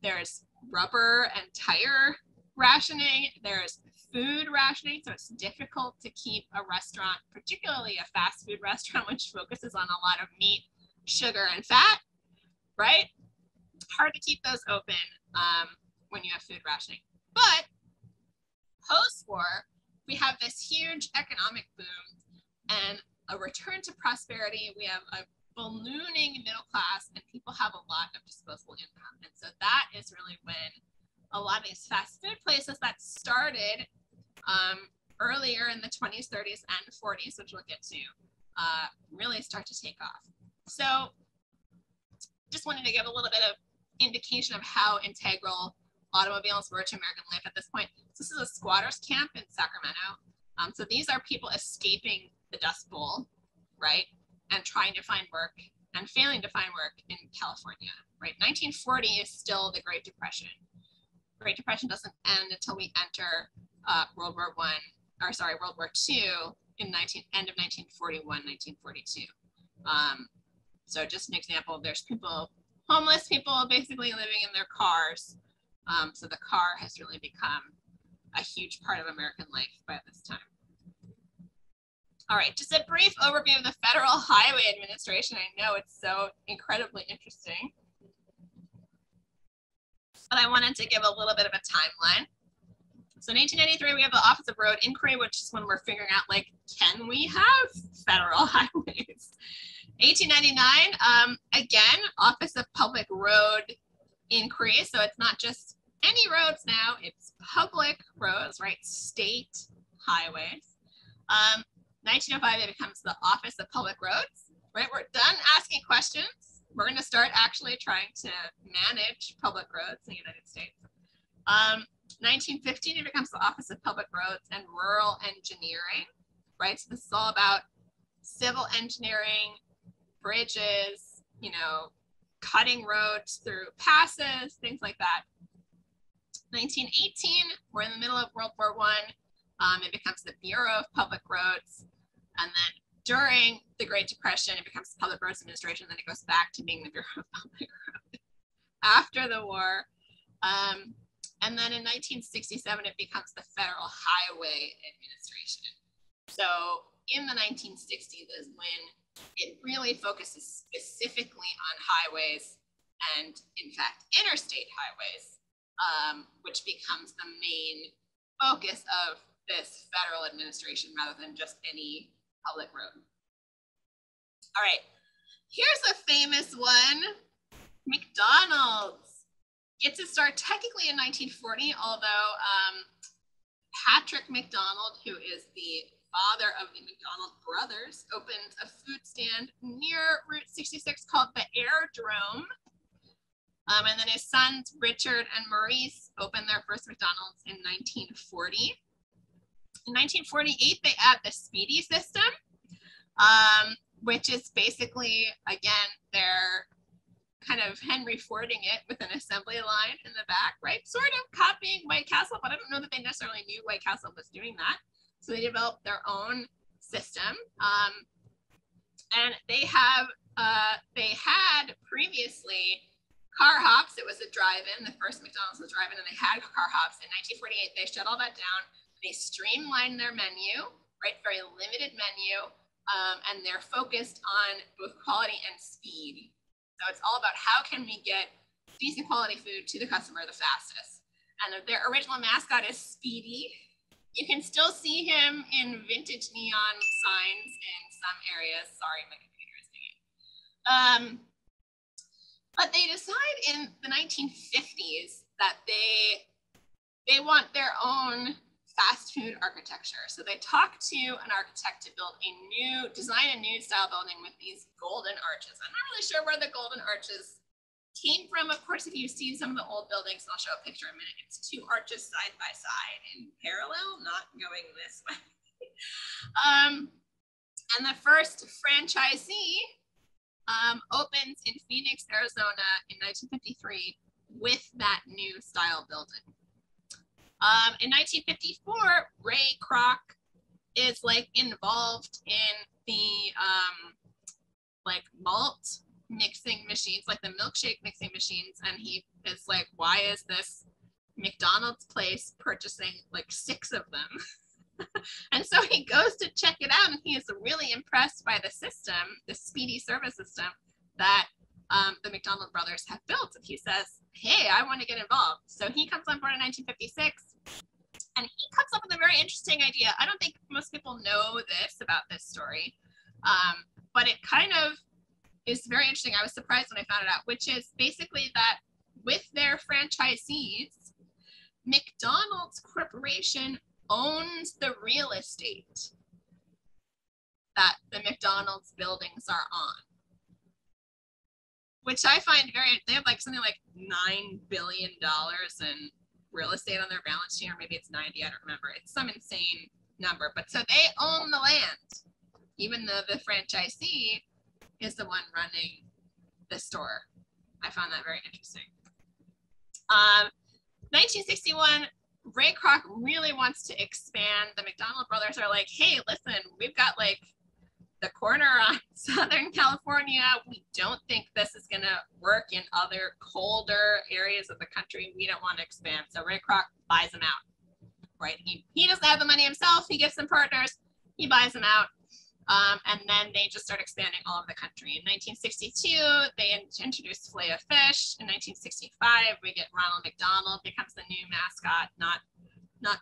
there's rubber and tire rationing, there's food rationing. So it's difficult to keep a restaurant, particularly a fast food restaurant, which focuses on a lot of meat, sugar, and fat, right? Hard to keep those open when you have food rationing. But post-war, we have this huge economic boom and a return to prosperity. We have a ballooning middle class, and people have a lot of disposable income. And so that is really when a lot of these fast food places that started earlier in the 20s, 30s, and 40s, which we'll get to, really start to take off. So just wanted to give a little bit of indication of how integral automobiles were to American life at this point. This is a squatters camp in Sacramento. So these are people escaping the Dust Bowl, right? And trying to find work and failing to find work in California, right? 1940 is still the Great Depression. Great Depression doesn't end until we enter World War II in end of 1941, 1942. So just an example, there's people, homeless people basically living in their cars. So the car has really become a huge part of American life by this time. All right, just a brief overview of the Federal Highway Administration. I know it's so incredibly interesting, but I wanted to give a little bit of a timeline. So in 1893, we have the Office of Road Inquiry, which is when we're figuring out, like, can we have federal highways? 1899, again, Office of Public Road Inquiry. So it's not just any roads now, it's public roads, right? State highways. 1905, it becomes the Office of Public Roads, right? We're done asking questions. We're going to start actually trying to manage public roads in the United States. 1915, it becomes the Office of Public Roads and Rural Engineering, right? So this is all about civil engineering, bridges, you know, cutting roads through passes, things like that. 1918, we're in the middle of World War I. It becomes the Bureau of Public Roads. And then during the Great Depression, it becomes the Public Roads Administration. Then it goes back to being the Bureau of Public Roads after the war. And then in 1967, it becomes the Federal Highway Administration. So in the 1960s is when it really focuses specifically on highways and, in fact, interstate highways, which becomes the main focus of this federal administration rather than just any public road. All right, here's a famous one. McDonald's gets its start technically in 1940, although Patrick McDonald, who is the father of the McDonald brothers, opened a food stand near Route 66 called the Airdrome. And then his sons, Richard and Maurice, opened their first McDonald's in 1940. In 1948, they add the Speedy system, which is basically, again, their kind of Henry Fording it with an assembly line in the back, right? Sort of copying White Castle, but I don't know that they necessarily knew White Castle was doing that. So they developed their own system. And they had previously car hops. It was a drive-in. The first McDonald's was a drive-in, and they had car hops. In 1948, they shut all that down. They streamlined their menu, right? Very limited menu. And they're focused on both quality and speed. So it's all about how can we get decent quality food to the customer the fastest. And their original mascot is Speedy. You can still see him in vintage neon signs in some areas. Sorry, my computer is digging. But they decide in the 1950s that they want their own fast food architecture. So they talk to an architect to build a new, design a new style building with these golden arches. I'm not really sure where the golden arches came from. Of course, if you see some of the old buildings, and I'll show a picture in a minute, it's two arches side by side in parallel, not going this way. And the first franchisee opens in Phoenix, Arizona in 1953 with that new style building. In 1954, Ray Kroc is like involved in the like malt mixing machines, like the milkshake mixing machines, and he is like, why is this McDonald's place purchasing like 6 of them? And so he goes to check it out, and he is really impressed by the system, the speedy service system that the McDonald brothers have built. And he says, hey, I want to get involved. So he comes on board in 1956, and he comes up with a very interesting idea. I don't think most people know this about this story, but it kind of is very interesting. I was surprised when I found it out, which is basically that with their franchisees, McDonald's Corporation owns the real estate that the McDonald's buildings are on, which I find very, they have like something like $9 billion in real estate on their balance sheet, or maybe it's 90, I don't remember. It's some insane number, but so they own the land, even though the franchisee is the one running the store. I found that very interesting. 1961, Ray Kroc really wants to expand. The McDonald brothers are like, hey, listen, we've got like the corner on Southern California. We don't think this is going to work in other colder areas of the country. We don't want to expand. So Ray Kroc buys them out, right? He doesn't have the money himself. He gets some partners. He buys them out. And then they just start expanding all over the country. In 1962, they introduced filet of fish. In 1965, we get Ronald McDonald becomes the new mascot, not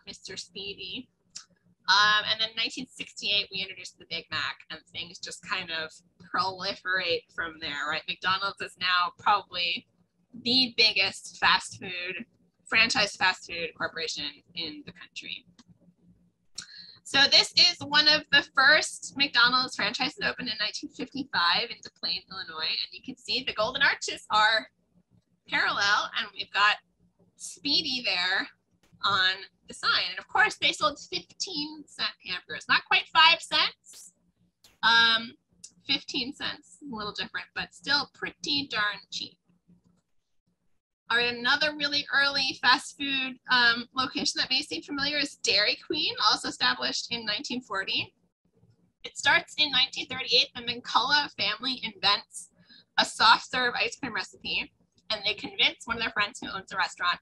Mr. Speedy. And then 1968, we introduced the Big Mac, and things just kind of proliferate from there, right? McDonald's is now probably the biggest fast food, franchise fast food corporation in the country. So this is one of the first McDonald's franchises opened in 1955 in Des Plaines, Illinois. And you can see the golden arches are parallel, and we've got Speedy there on the sign. And of course they sold 15-cent hamburgers, not quite 5 cents, 15 cents, a little different, but still pretty darn cheap. All right, another really early fast food location that may seem familiar is Dairy Queen, also established in 1940. It starts in 1938. The McCullough family invents a soft serve ice cream recipe, and they convince one of their friends who owns the restaurant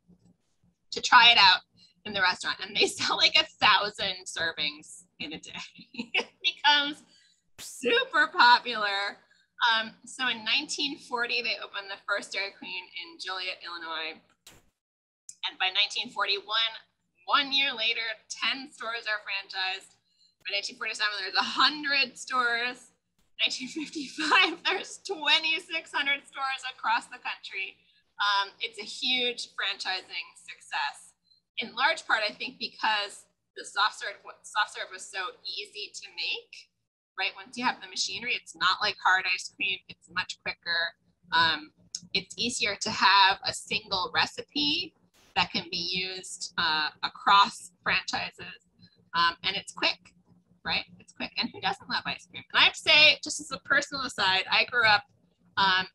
to try it out in the restaurant. And they sell like 1,000 servings in a day. It becomes super popular. So in 1940, they opened the first Dairy Queen in Joliet, Illinois. And by 1941, 1 year later, 10 stores are franchised. By 1947, there's 100 stores. 1955, there's 2,600 stores across the country. It's a huge franchising success. In large part, I think, because the soft serve was so easy to make. Right, once you have the machinery, it's not like hard ice cream. It's much quicker. It's easier to have a single recipe that can be used across franchises, and it's quick, right? It's quick, and who doesn't love ice cream? And I have to say, just as a personal aside, I grew up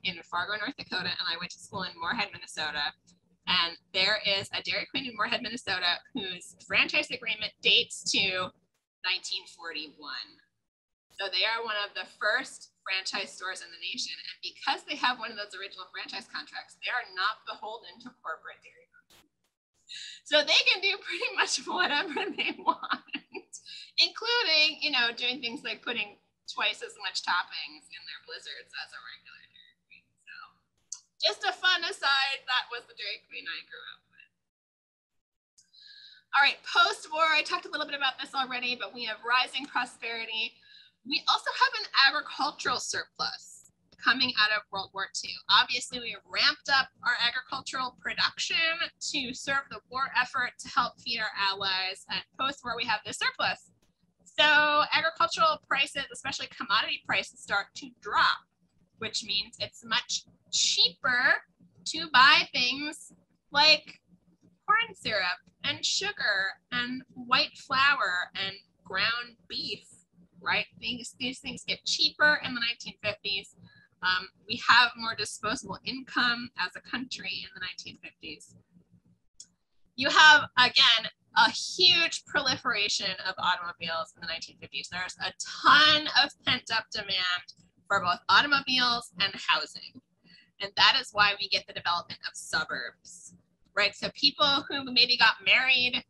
in Fargo, North Dakota, and I went to school in Moorhead, Minnesota. And there is a Dairy Queen in Moorhead, Minnesota, whose franchise agreement dates to 1941. So they are one of the first franchise stores in the nation. And because they have one of those original franchise contracts, they are not beholden to corporate Dairy Queen. So they can do pretty much whatever they want, including, you know, doing things like putting twice as much toppings in their blizzards as a regular Dairy Queen. So just a fun aside, that was the Dairy Queen I grew up with. All right, post-war, I talked a little bit about this already, but we have rising prosperity. We also have an agricultural surplus coming out of World War II. Obviously, we ramped up our agricultural production to serve the war effort to help feed our allies. And post-war, we have this surplus. So agricultural prices, especially commodity prices, start to drop, which means it's much cheaper to buy things like corn syrup and sugar and white flour and ground beef. Right? These things get cheaper in the 1950s. We have more disposable income as a country in the 1950s. You have, again, a huge proliferation of automobiles in the 1950s. There's a ton of pent-up demand for both automobiles and housing. And that is why we get the development of suburbs, right? So people who maybe got married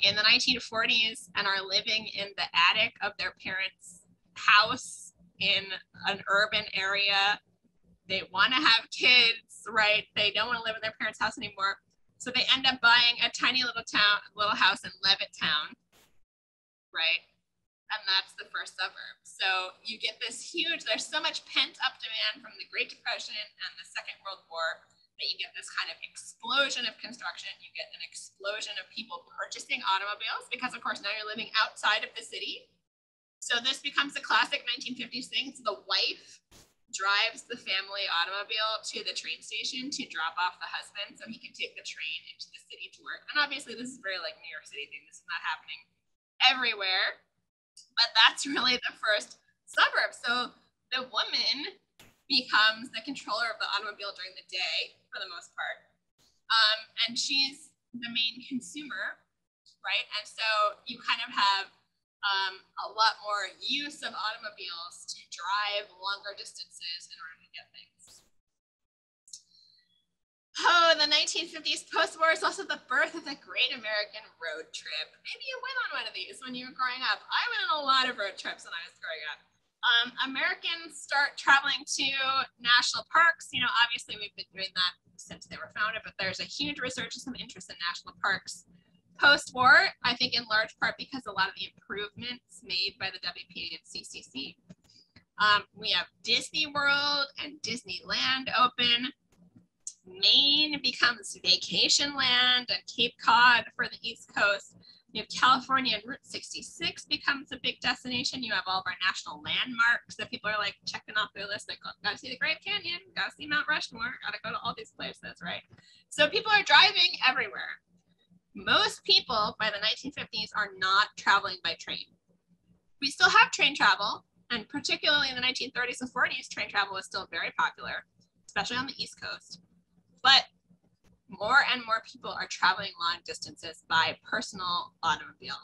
in the 1940s and are living in the attic of their parents' house in an urban area. They want to have kids, right? They don't want to live in their parents' house anymore. So they end up buying a tiny little house in Levittown, right? And that's the first suburb. So you get this huge, there's so much pent-up demand from the Great Depression and the Second World War that you get this kind of explosion of construction. You get an explosion of people purchasing automobiles because, of course, now you're living outside of the city. So this becomes a classic 1950s thing. So the wife drives the family automobile to the train station to drop off the husband so he can take the train into the city to work. And obviously, this is very like New York City thing. This is not happening everywhere, but that's really the first suburb. So the woman becomes the controller of the automobile during the day, for the most part. And she's the main consumer right? And so you kind of have a lot more use of automobiles to drive longer distances in order to get things. Oh, the 1950s post-war is also the birth of the great American road trip. Maybe you went on one of these when you were growing up. I went on a lot of road trips when I was growing up. Americans start traveling to national parks. You know, obviously we've been doing that since they were founded, but there's a huge resurgence of interest in national parks post-war, I think in large part because a lot of the improvements made by the WPA and CCC. We have Disney World and Disneyland open. Maine becomes vacation land and Cape Cod for the East Coast. You have California and Route 66 becomes a big destination. You have all of our national landmarks that people are like checking off their list. Like, gotta see the Grand Canyon, gotta see Mount Rushmore, gotta go to all these places, right? So people are driving everywhere. Most people by the 1950s are not traveling by train. We still have train travel, and particularly in the 1930s and 40s, train travel was still very popular, especially on the East Coast. But more and more people are traveling long distances by personal automobile.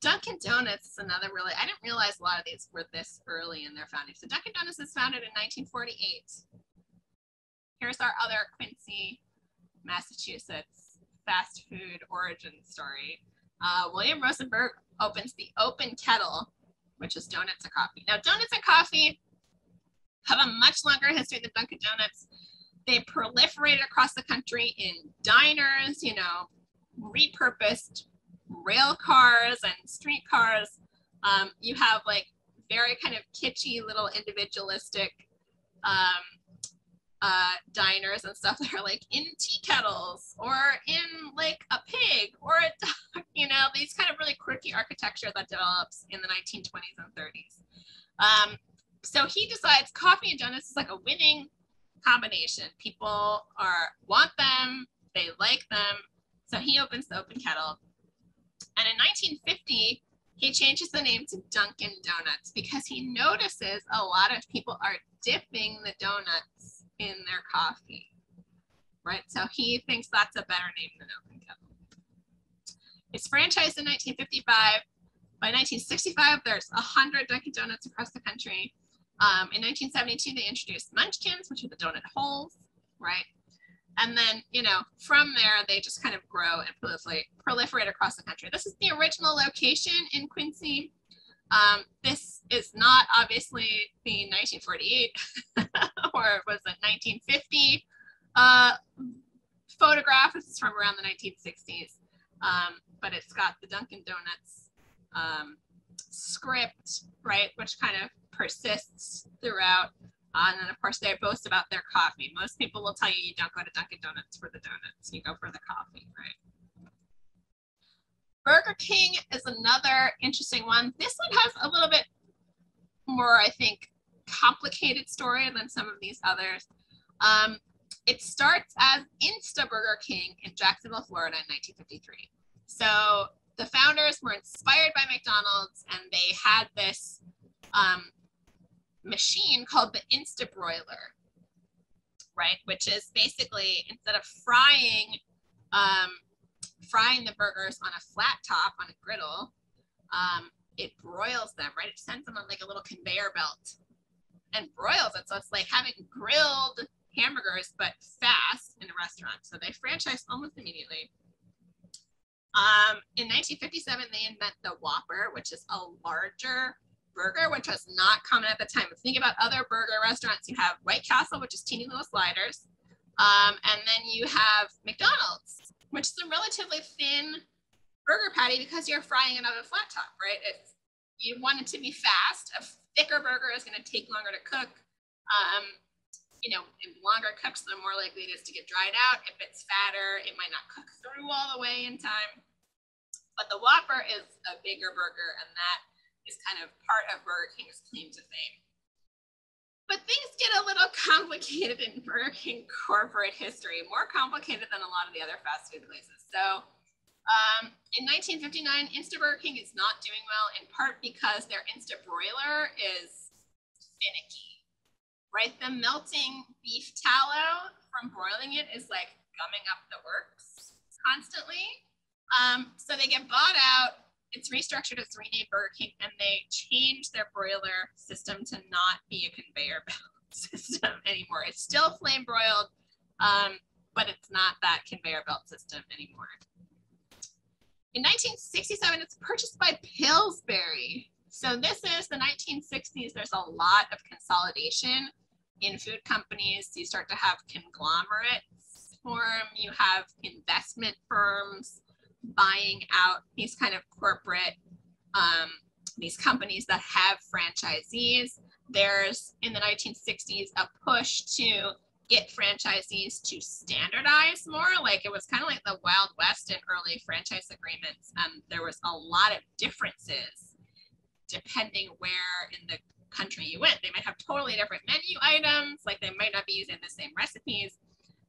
Dunkin' Donuts is another really, I didn't realize a lot of these were this early in their founding. So Dunkin' Donuts is founded in 1948. Here's our other Quincy, Massachusetts fast food origin story. William Rosenberg opens the Open Kettle, which is donuts and coffee. Now, donuts and coffee have a much longer history than Dunkin' Donuts. They proliferated across the country in diners, you know, repurposed rail cars and street cars. You have like very kind of kitschy little individualistic diners and stuff that are like in tea kettles or in like a pig or a dog, you know, these kind of really quirky architecture that develops in the 1920s and 30s. So he decides coffee and donuts is like a winning combination. People want them, they like them. So he opens the Open Kettle. And in 1950, he changes the name to Dunkin' Donuts because he notices a lot of people are dipping the donuts in their coffee, right? So he thinks that's a better name than Open Kettle. It's franchised in 1955. By 1965, there's 100 Dunkin' Donuts across the country. In 1972, they introduced munchkins, which are the donut holes, right? And then, you know, from there, they just kind of grow and proliferate across the country. This is the original location in Quincy. This is not obviously the 1948 or was it 1950 photograph. This is from around the 1960s, but it's got the Dunkin' Donuts script, right, which kind of persists throughout. And then, of course, they boast about their coffee. Most people will tell you you don't go to Dunkin' Donuts for the donuts. You go for the coffee, right? Burger King is another interesting one. This one has a little bit more, I think, complicated story than some of these others. It starts as Insta Burger King in Jacksonville, Florida in 1953. So the founders were inspired by McDonald's, and they had this machine called the Insta Broiler, right? Which is basically, instead of frying the burgers on a flat top on a griddle, it broils them, right? It sends them on like a little conveyor belt and broils it. So it's like having grilled hamburgers, but fast in a restaurant. So they franchised almost immediately. In 1957, they invent the Whopper, which is a larger burger, which was not common at the time. If you think about other burger restaurants, you have White Castle, which is teeny little sliders. And then you have McDonald's, which is a relatively thin burger patty because you're frying it on a flat top, right? If you want it to be fast, a thicker burger is going to take longer to cook. You know, if longer it cooks, the more likely it is to get dried out. If it's fatter, it might not cook through all the way in time. But the Whopper is a bigger burger, and that is kind of part of Burger King's claim to fame. But things get a little complicated in Burger King corporate history, more complicated than a lot of the other fast food places. So in 1959, Insta Burger King is not doing well, in part because their Insta Broiler is finicky. Right, the melting beef tallow from broiling it is like gumming up the works. constantly. So they get bought out, it's restructured, it's renamed Burger King, and they change their broiler system to not be a conveyor belt system anymore. It's still flame broiled, but it's not that conveyor belt system anymore. In 1967, it's purchased by Pillsbury. So this is the 1960s. There's a lot of consolidation in food companies. You start to have conglomerates form. You have investment firms buying out these kind of corporate, these companies that have franchisees. There's, in the 1960s, a push to get franchisees to standardize more. Like, it was kind of like the Wild West in early franchise agreements. There was a lot of differences depending where in the country you went. They might have totally different menu items, like they might not be using the same recipes.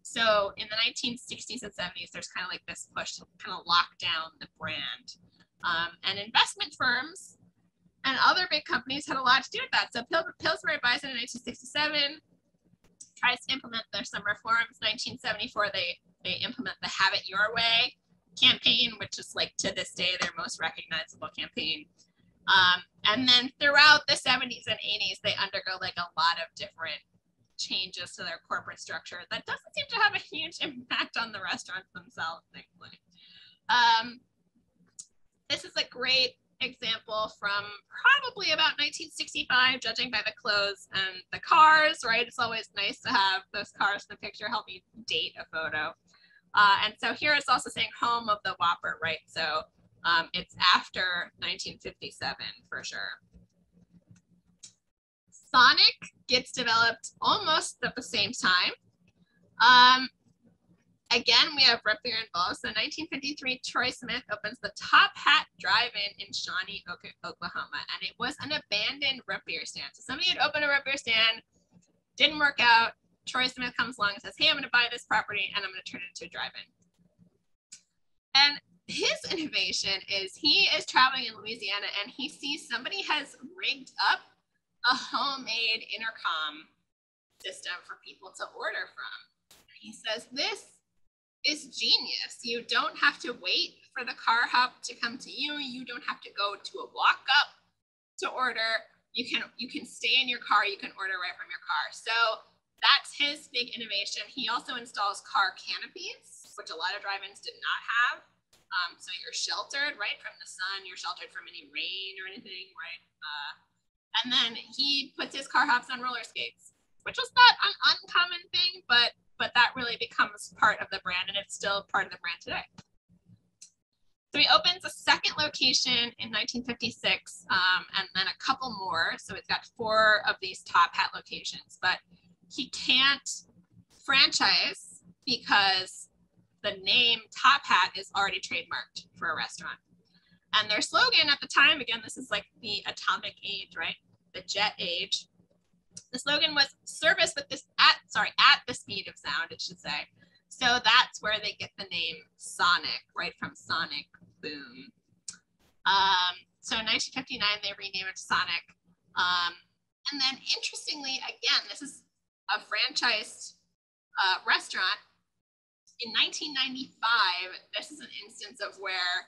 So in the 1960s and 70s, there's kind of like this push to kind of lock down the brand. And investment firms and other big companies had a lot to do with that. So Pillsbury buys it in 1967, tries to implement some reforms. 1974, they implement the Have It Your Way campaign, which is like to this day their most recognizable campaign. And then throughout the 70s and 80s, they undergo like a lot of different changes to their corporate structure that doesn't seem to have a huge impact on the restaurants themselves, thankfully. This is a great example from probably about 1965, judging by the clothes and the cars, right? It's always nice to have those cars in the picture, help you date a photo. And so here it's also saying home of the Whopper, right? So it's after 1957 for sure. Sonic gets developed almost at the same time. Again, we have root beer involved. So 1953, Troy Smith opens the Top Hat Drive-In in Shawnee, Oklahoma. And it was an abandoned root beer stand. So somebody had opened a root beer stand, didn't work out. Troy Smith comes along and says, hey, I'm gonna buy this property and I'm gonna turn it into a drive-in. And his innovation is he is traveling in Louisiana and he sees somebody has rigged up a homemade intercom system for people to order from. He says, this is genius. You don't have to wait for the car hop to come to you. You don't have to go to a walk up to order. You can stay in your car. You can order right from your car. So that's his big innovation. He also installs car canopies, which a lot of drive-ins did not have. So you're sheltered, right, from the sun. You're sheltered from any rain or anything, right? And then he puts his car hops on roller skates, which was not an uncommon thing, but that really becomes part of the brand, and it's still part of the brand today. So he opens a second location in 1956, and then a couple more. So it's got 4 of these Top Hat locations, but he can't franchise because the name Top Hat is already trademarked for a restaurant. And their slogan at the time, again, this is like the atomic age, right? The jet age. The slogan was service with this at the speed of sound, it should say. So that's where they get the name Sonic, right, from Sonic Boom. So in 1959, they rename it Sonic. And then interestingly, again, this is a franchised restaurant. In 1995, this is an instance of where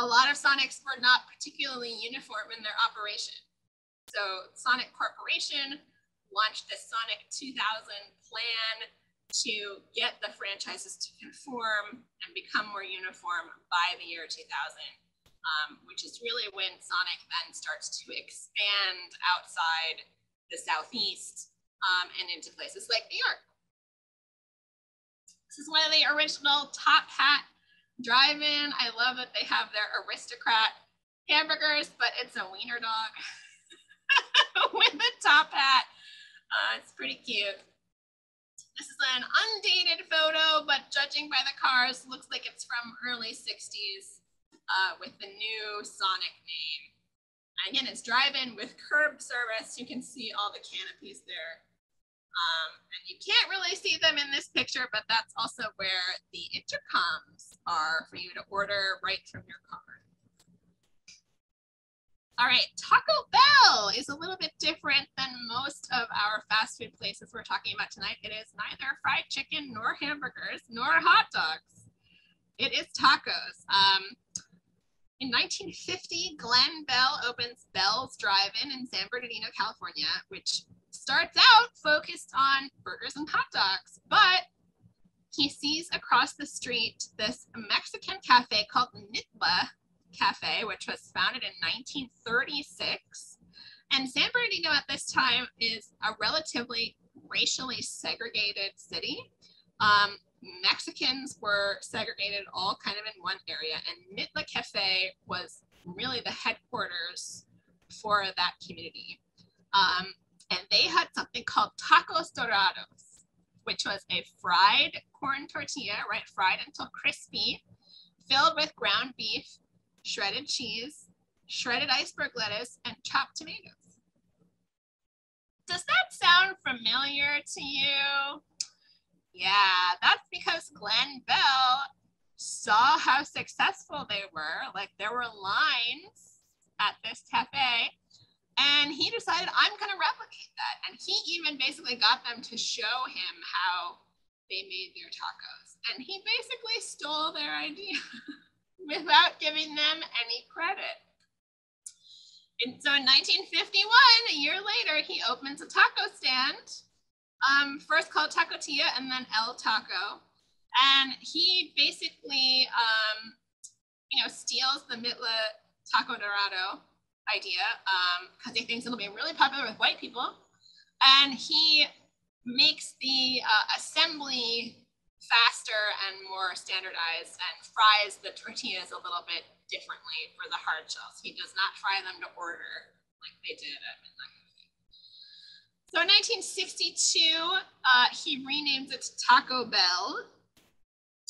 a lot of Sonics were not particularly uniform in their operation. So Sonic Corporation launched the Sonic 2000 plan to get the franchises to conform and become more uniform by the year 2000, which is really when Sonic then starts to expand outside the Southeast and into places like New York. This is one of the original Top Hat Drive-In. I love that they have their aristocrat hamburgers, but it's a wiener dog with a top hat. It's pretty cute. This is an undated photo, but judging by the cars, looks like it's from early 60s with the new Sonic name. Again, it's drive-in with curb service. You can see all the canopies there. And you can't really see them in this picture, but that's also where the intercoms are for you to order right from your car. All right, Taco Bell is a little bit different than most of our fast food places we're talking about tonight. It is neither fried chicken, nor hamburgers, nor hot dogs. It is tacos. In 1950, Glenn Bell opens Bell's Drive-In in San Bernardino, California, which starts out focused on burgers and hot dogs, but he sees across the street this Mexican cafe called Nitla Cafe, which was founded in 1936. And San Bernardino at this time is a relatively racially segregated city. Mexicans were segregated all kind of in one area, and Nitla Cafe was really the headquarters for that community. And they had something called tacos dorados, which was a fried corn tortilla, right? Fried until crispy, filled with ground beef, shredded cheese, shredded iceberg lettuce, and chopped tomatoes. Does that sound familiar to you? Yeah, that's because Glenn Bell saw how successful they were. Like, there were lines at this cafe, and he decided, I'm going to replicate that. And he even basically got them to show him how they made their tacos. And he basically stole their idea without giving them any credit. And so in 1951, a year later, he opens a taco stand. First called Taco Tia and then El Taco. And he basically, steals the Mitla Taco Dorado idea because he thinks it'll be really popular with white people. And he makes the assembly faster and more standardized and fries the tortillas a little bit differently for the hard shells. He does not fry them to order like they did at Midnight. So in 1962, he renames it Taco Bell.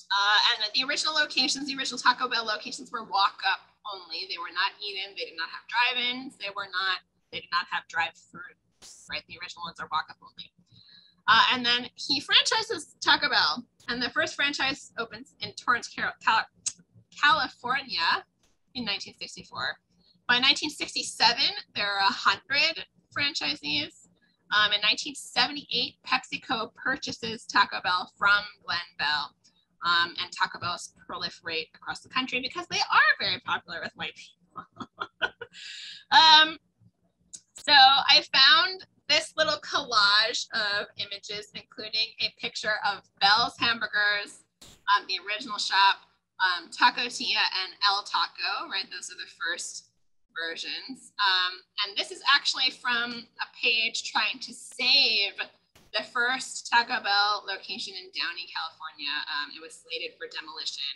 And the original locations, the original Taco Bell locations were walk-up only. They were not eat-in, they did not have drive-ins, they did not have drive-thrus, right? The original ones are walk-up only. And then he franchises Taco Bell. And the first franchise opens in Torrance, California in 1964. By 1967, there are 100 franchisees. In 1978, PepsiCo purchases Taco Bell from Glenn Bell, and Taco Bells proliferate across the country because they are very popular with white people. So I found this little collage of images, including a picture of Bell's Hamburgers, the original shop, Taco Tia, and El Taco, right? Those are the first versions. And this is actually from a page trying to save the first Taco Bell location in Downey, California. It was slated for demolition,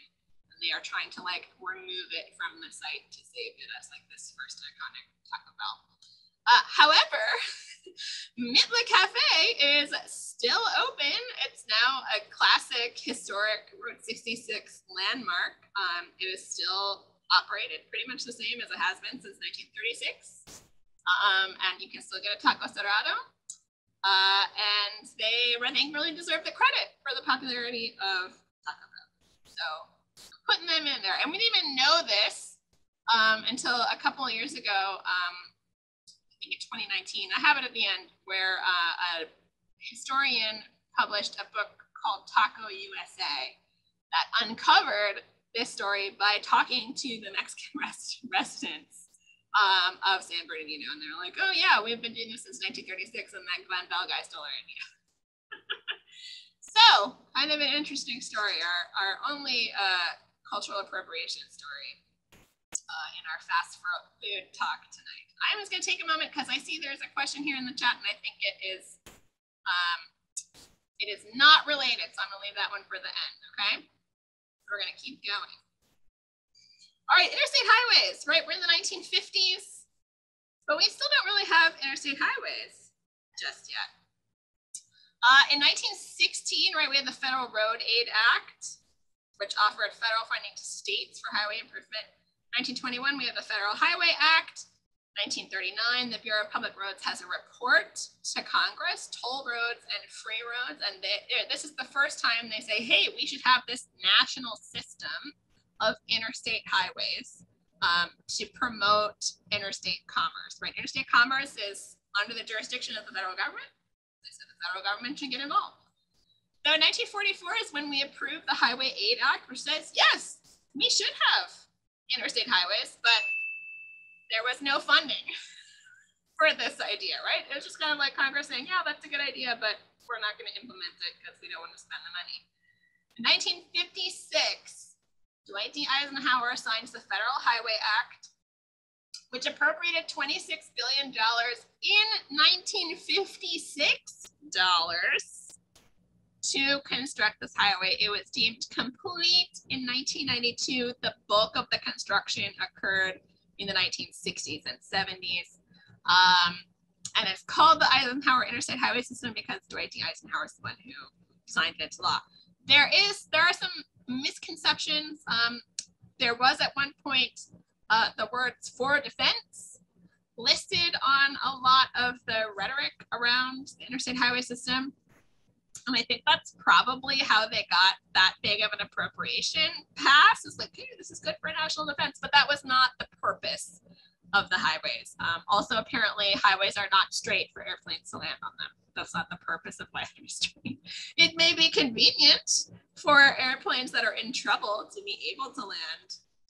and they are trying to like remove it from the site to save it as like this first iconic Taco Bell. However, Mitla Cafe is still open. It's now a classic historic Route 66 landmark. It is still operated pretty much the same as it has been since 1936. And you can still get a taco dorado. And they, I think, really deserve the credit for the popularity of Taco Bell. So putting them in there. And we didn't even know this until a couple of years ago, I think in 2019. I have it at the end, where a historian published a book called Taco USA that uncovered this story by talking to the Mexican residents of San Bernardino. And they're like, oh yeah, we've been doing this since 1936 and that Glenn Bell guy stole our idea. So kind of an interesting story, our only cultural appropriation story in our fast food talk tonight. I'm just gonna take a moment because I see there's a question here in the chat and I think it is not related. So I'm gonna leave that one for the end, okay? We're going to keep going. All right, interstate highways, right? We're in the 1950s, but we still don't really have interstate highways just yet. In 1916, right, we had the Federal Road Aid Act, which offered federal funding to states for highway improvement. 1921, we have the Federal Highway Act. 1939, the Bureau of Public Roads has a report to Congress, toll roads and free roads. And this is the first time they say, hey, we should have this national system of interstate highways to promote interstate commerce, right? Interstate commerce is under the jurisdiction of the federal government. They said the federal government should get involved. So 1944 is when we approved the Highway Aid Act, which says, yes, we should have interstate highways, but there was no funding for this idea, right? It was just kind of like Congress saying, yeah, that's a good idea, but we're not going to implement it because we don't want to spend the money. In 1956, Dwight D. Eisenhower signs the Federal Highway Act, which appropriated $26 billion in 1956 dollars to construct this highway. It was deemed complete in 1992. The bulk of the construction occurred in the 1960s and 70s. And it's called the Eisenhower Interstate Highway System because Dwight D. Eisenhower is the one who signed it into law. There are some misconceptions. There was at one point the words "for defense" listed on a lot of the rhetoric around the interstate highway system. And I think that's probably how they got that big of an appropriation pass. It's like, hey, this is good for national defense, but that was not the purpose of the highways. Also, apparently, highways are not straight for airplanes to land on them. That's not the purpose of why they're straight. It may be convenient for airplanes that are in trouble to be able to land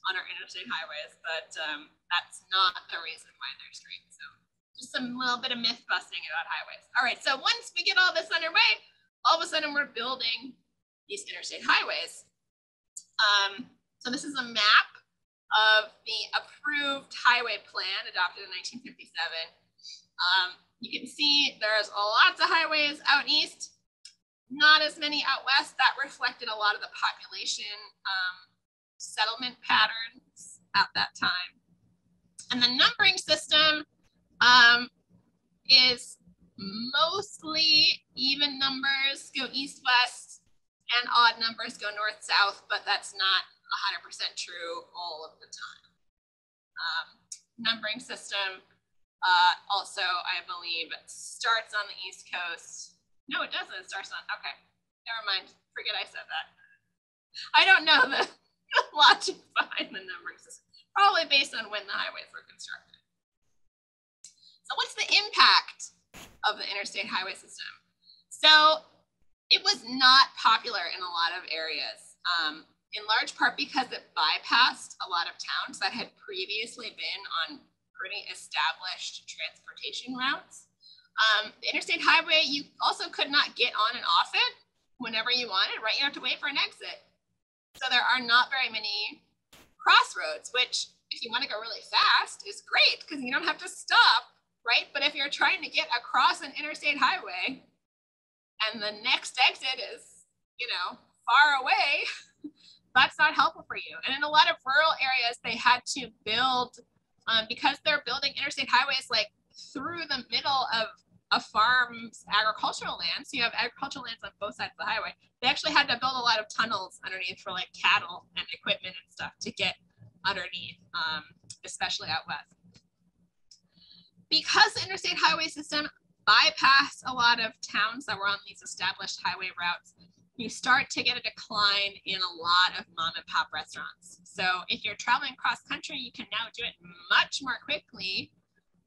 on our interstate highways, but that's not the reason why they're straight. So just some little bit of myth busting about highways. All right, so once we get all this underway, all of a sudden we're building these interstate highways. So this is a map of the approved highway plan adopted in 1957. You can see there's lots of highways out east, not as many out west. That reflected a lot of the population settlement patterns at that time. And the numbering system is mostly even numbers go east-west and odd numbers go north-south, but that's not 100% true all of the time. Numbering system also, I believe, starts on the East Coast. No, it doesn't. It starts on, okay. Never mind. Forget I said that. I don't know the logic behind the numbering system. Probably based on when the highways were constructed. So what's the impact of the interstate highway system? So it was not popular in a lot of areas, in large part because it bypassed a lot of towns that had previously been on pretty established transportation routes. The interstate highway, you also could not get on and off it whenever you wanted, right? You have to wait for an exit. So there are not very many crossroads, which if you want to go really fast is great because you don't have to stop, right? But if you're trying to get across an interstate highway and the next exit is, you know, far away, that's not helpful for you. And in a lot of rural areas, they had to build, because they're building interstate highways like through the middle of a farm's agricultural land. So you have agricultural lands on both sides of the highway. They actually had to build a lot of tunnels underneath for like cattle and equipment and stuff to get underneath, especially out west. Because the interstate highway system bypassed a lot of towns that were on these established highway routes, you start to get a decline in a lot of mom and pop restaurants. So if you're traveling cross country, you can now do it much more quickly,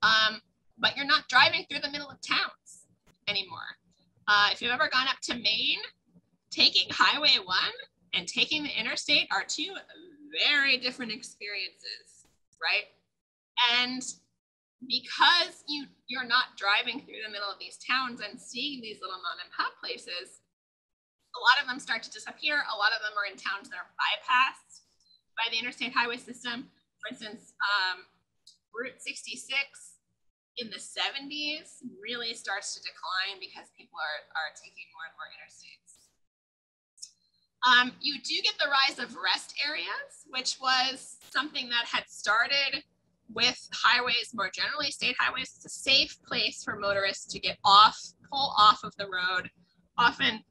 but you're not driving through the middle of towns anymore. If you've ever gone up to Maine, taking Highway 1 and taking the interstate are two very different experiences, right? And because you're not driving through the middle of these towns and seeing these little mom and pop places, a lot of them start to disappear. A lot of them are in towns that are bypassed by the interstate highway system. For instance, Route 66 in the 70s really starts to decline because people are taking more and more interstates. You do get the rise of rest areas, which was something that had started with highways, more generally state highways. It's a safe place for motorists to get off, pull off of the road. Often,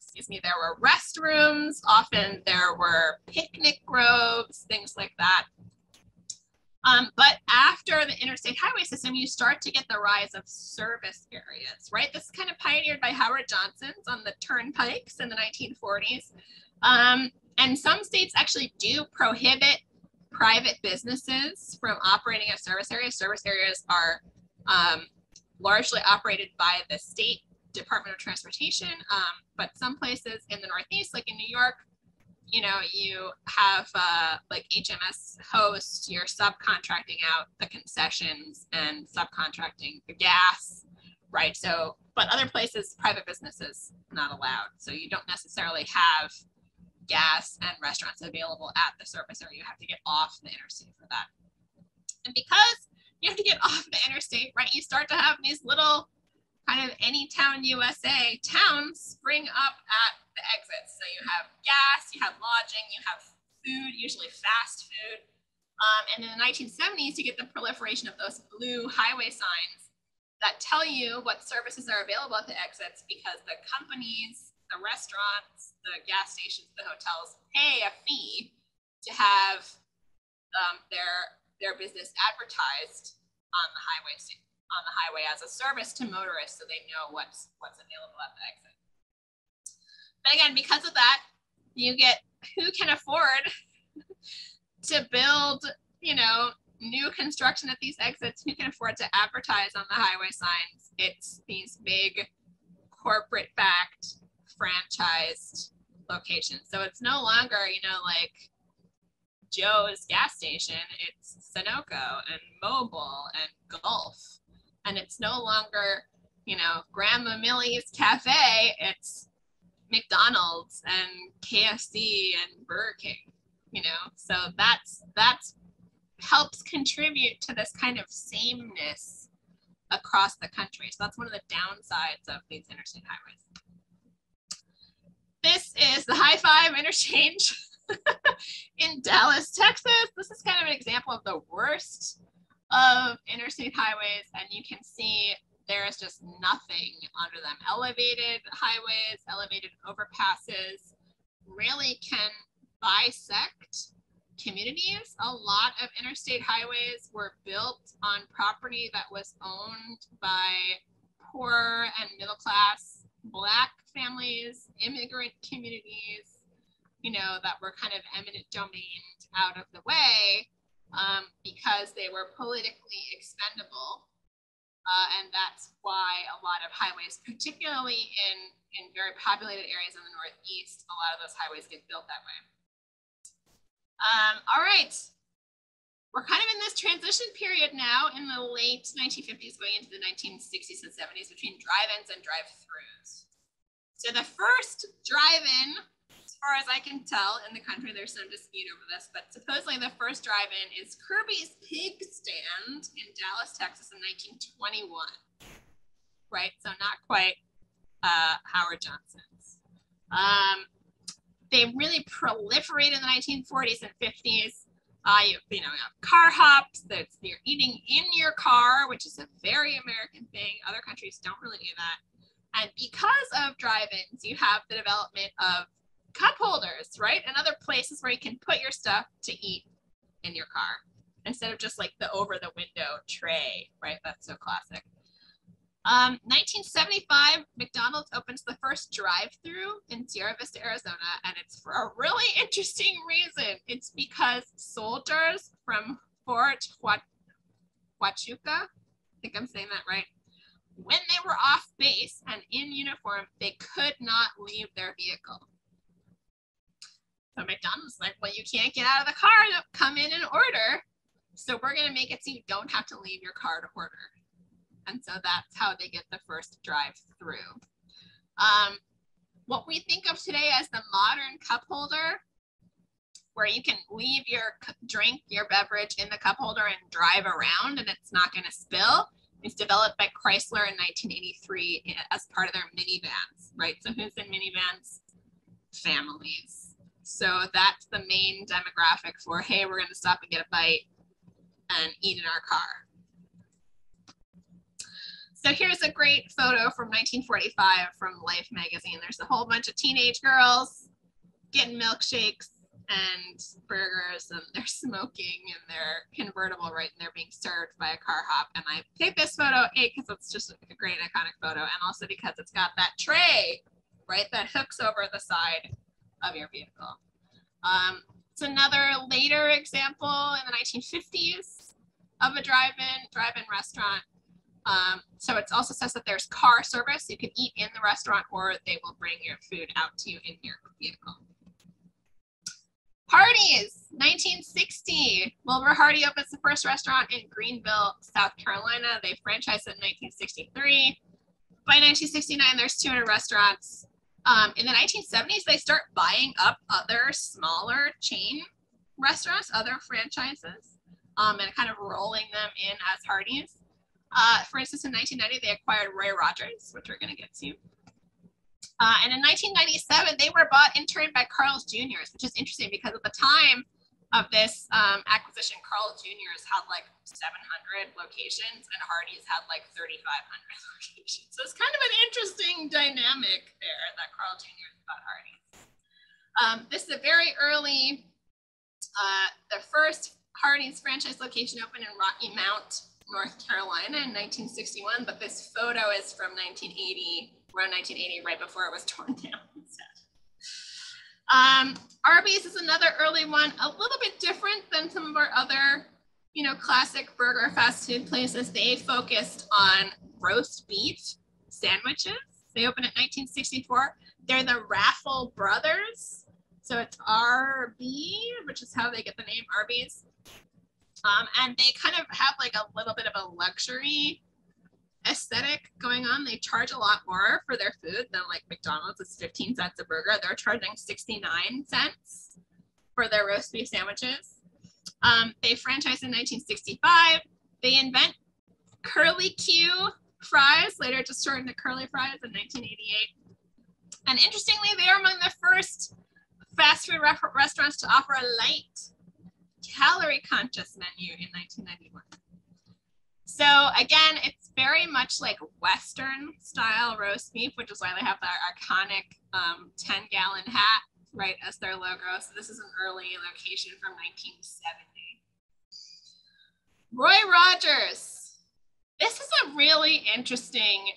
excuse me, there were restrooms, often there were picnic groves, things like that. But after the interstate highway system, you start to get the rise of service areas, right? This is kind of pioneered by Howard Johnson's on the turnpikes in the 1940s. And some states actually do prohibit private businesses from operating as service areas. Service areas are largely operated by the state Department of Transportation, but some places in the Northeast, like in New York, you know, you have like HMS Host, you're subcontracting out the concessions and subcontracting the gas, right? So, but other places, private businesses not allowed. So you don't necessarily have gas and restaurants available at the service, or you have to get off the interstate for that. And because you have to get off the interstate, right, you start to have these little kind of Anytown USA towns spring up at the exits. So you have gas, you have lodging, you have food, usually fast food. And in the 1970s, you get the proliferation of those blue highway signs that tell you what services are available at the exits, because the companies, the restaurants, the gas stations, the hotels pay a fee to have their business advertised on the highway station, on the highway as a service to motorists, so they know what's available at the exit. But again, because of that, you get who can afford to build, you know, new construction at these exits, who can afford to advertise on the highway signs. It's these big corporate-backed, franchised locations. So it's no longer, you know, like Joe's gas station, it's Sunoco and Mobil and Gulf. And it's no longer, you know, Grandma Millie's Cafe, it's McDonald's and KFC and Burger King, you know? So that's helps contribute to this kind of sameness across the country. So that's one of the downsides of these interstate highways. This is the High Five interchange in Dallas, Texas. This is kind of an example of the worst of interstate highways, and you can see there is just nothing under them. Elevated highways, elevated overpasses really can bisect communities. A lot of interstate highways were built on property that was owned by poor and middle-class Black families, immigrant communities, you know, that were kind of eminent domain out of the way, because they were politically expendable. And that's why a lot of highways, particularly in very populated areas in the Northeast, a lot of those highways get built that way. All right, we're kind of in this transition period now in the late 1950s, going into the 1960s and 70s between drive-ins and drive-throughs. So the first drive-in, as far as I can tell, in the country, there's some dispute over this, but supposedly the first drive-in is Kirby's Pig Stand in Dallas, Texas in 1921, right? So not quite Howard Johnson's. They really proliferated in the 1940s and 50s. You have car hops, you're eating in your car, which is a very American thing. Other countries don't really do that. And because of drive-ins, you have the development of cup holders, right? And other places where you can put your stuff to eat in your car instead of just like the over the window tray, right? That's so classic. 1975, McDonald's opens the first drive-through in Sierra Vista, Arizona, and it's for a really interesting reason. It's because soldiers from Fort Huachuca, I think I'm saying that right, when they were off base and in uniform, they could not leave their vehicle. So McDonald's like, well, you can't get out of the car, come in and order. So we're gonna make it so you don't have to leave your car to order. And so that's how they get the first drive-through. What we think of today as the modern cup holder, where you can leave your drink, your beverage in the cup holder and drive around and it's not gonna spill, is developed by Chrysler in 1983 as part of their minivans, right? So who's in minivans? Families. So that's the main demographic for, hey, we're going to stop and get a bite and eat in our car. So here's a great photo from 1945 from Life magazine. There's a whole bunch of teenage girls getting milkshakes and burgers, and they're smoking in their convertible, right? And they're being served by a car hop. And I picked this photo, A, because it's just a great iconic photo, and also because it's got that tray, right, that hooks over the side of your vehicle. It's another later example in the 1950s of a drive-in restaurant So it also says that there's car service. You can eat in the restaurant or they will bring your food out to you in your vehicle. Hardee's, 1960. Wilbur Hardy opens the first restaurant in Greenville, South Carolina. They franchised it in 1963. By 1969, there's 200 restaurants. In the 1970s, they start buying up other smaller chain restaurants, other franchises, and kind of rolling them in as Hardee's. For instance, in 1990, they acquired Roy Rogers, which we're going to get to. And in 1997, they were bought in turn by Carl's Jr.'s, which is interesting because at the time of this acquisition, Carl's Jr.'s had like 700 locations and Hardee's had like 3,500 locations. So it's kind of an interesting dynamic there that Carl Jr. bought Hardee's. This is a very early, the first Hardee's franchise location opened in Rocky Mount, North Carolina in 1961, but this photo is from 1980. Around 1980, right before it was torn down. Arby's is another early one, a little bit different than some of our other, you know, classic burger fast food places. They focused on roast beef sandwiches. They opened in 1964. They're the Raffle Brothers. So it's RB, which is how they get the name Arby's. And they kind of have like a little bit of a luxury aesthetic going on. They charge a lot more for their food than like McDonald's is 15 cents a burger. They're charging 69 cents for their roast beef sandwiches. They franchised in 1965. They invent curly Q fries, later just shortened to curly fries in 1988. And interestingly, they are among the first fast food restaurants to offer a light calorie conscious menu in 1991. So again, it's very much like Western style roast beef, which is why they have that iconic 10-gallon hat right as their logo. So this is an early location from 1970. Roy Rogers. This is a really interesting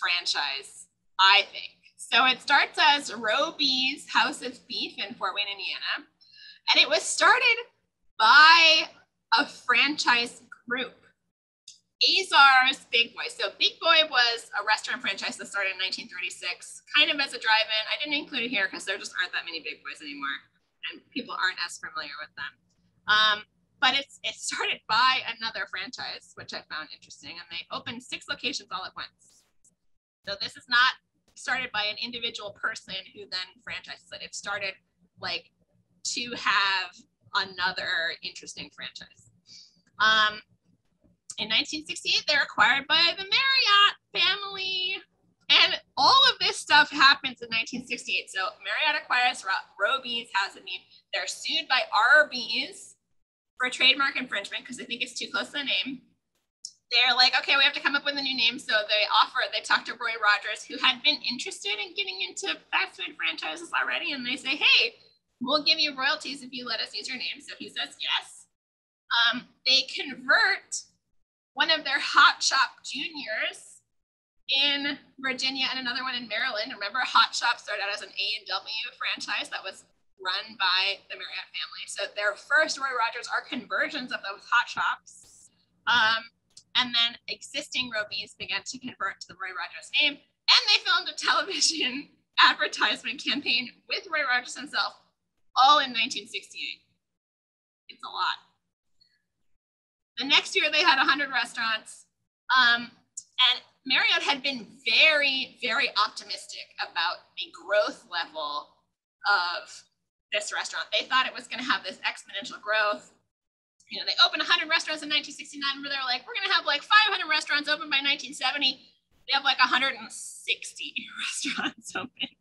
franchise, I think. So it starts as Roby's House of Beef in Fort Wayne, Indiana. And it was started by a franchise group, Azar's Big Boy. So Big Boy was a restaurant franchise that started in 1936, kind of as a drive-in. I didn't include it here because there just aren't that many Big Boys anymore and people aren't as familiar with them. But it started by another franchise, which I found interesting, and they opened 6 locations all at once. So this is not started by an individual person who then franchises it. It started like to have another interesting franchise. In 1968, they're acquired by the Marriott family. And all of this stuff happens in 1968. So Marriott acquires Roby's House of Beef. They're sued by Arby's for trademark infringement because they think it's too close to the name. They're like, okay, we have to come up with a new name. So they talk to Roy Rogers, who had been interested in getting into fast food franchises already. And they say, hey, we'll give you royalties if you let us use your name. So he says yes. They convert one of their Hot Shop Juniors in Virginia and another one in Maryland. Remember, Hot Shop started out as an A&W franchise that was run by the Marriott family. So their first Roy Rogers are conversions of those Hot Shops. And then existing Robies began to convert to the Roy Rogers name. And they filmed a television advertisement campaign with Roy Rogers himself, all in 1968. It's a lot. The next year they had 100 restaurants, and Marriott had been very, very optimistic about the growth level of this restaurant. They thought it was gonna have this exponential growth. You know, they opened 100 restaurants in 1969 where they're like, we're gonna have like 500 restaurants open by 1970. They have like 160 restaurants opened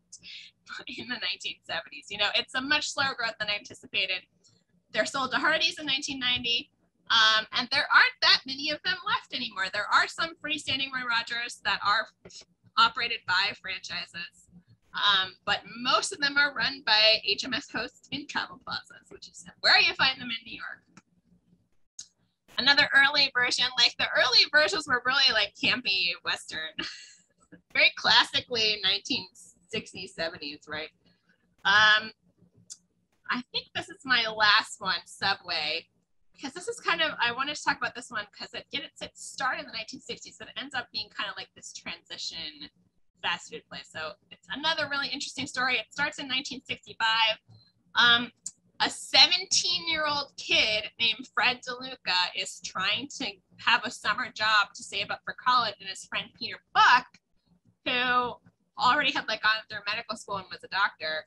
in the 1970s. You know, it's a much slower growth than I anticipated. They're sold to Hardee's in 1990. And there aren't that many of them left anymore. There are some freestanding Roy Rogers that are operated by franchises, but most of them are run by HMS hosts in travel plazas, which is where you find them in New York. Another early version, like the early versions were really like campy Western, very classically 1960s, 70s, right? I think this is my last one, Subway. because this is kind of, I wanted to talk about this one because it gets its start in the 1960s, but it ends up being kind of like this transition fast food place. So it's another really interesting story. It starts in 1965. A 17-year-old kid named Fred DeLuca is trying to have a summer job to save up for college, and his friend Peter Buck, who already had like gone through medical school and was a doctor,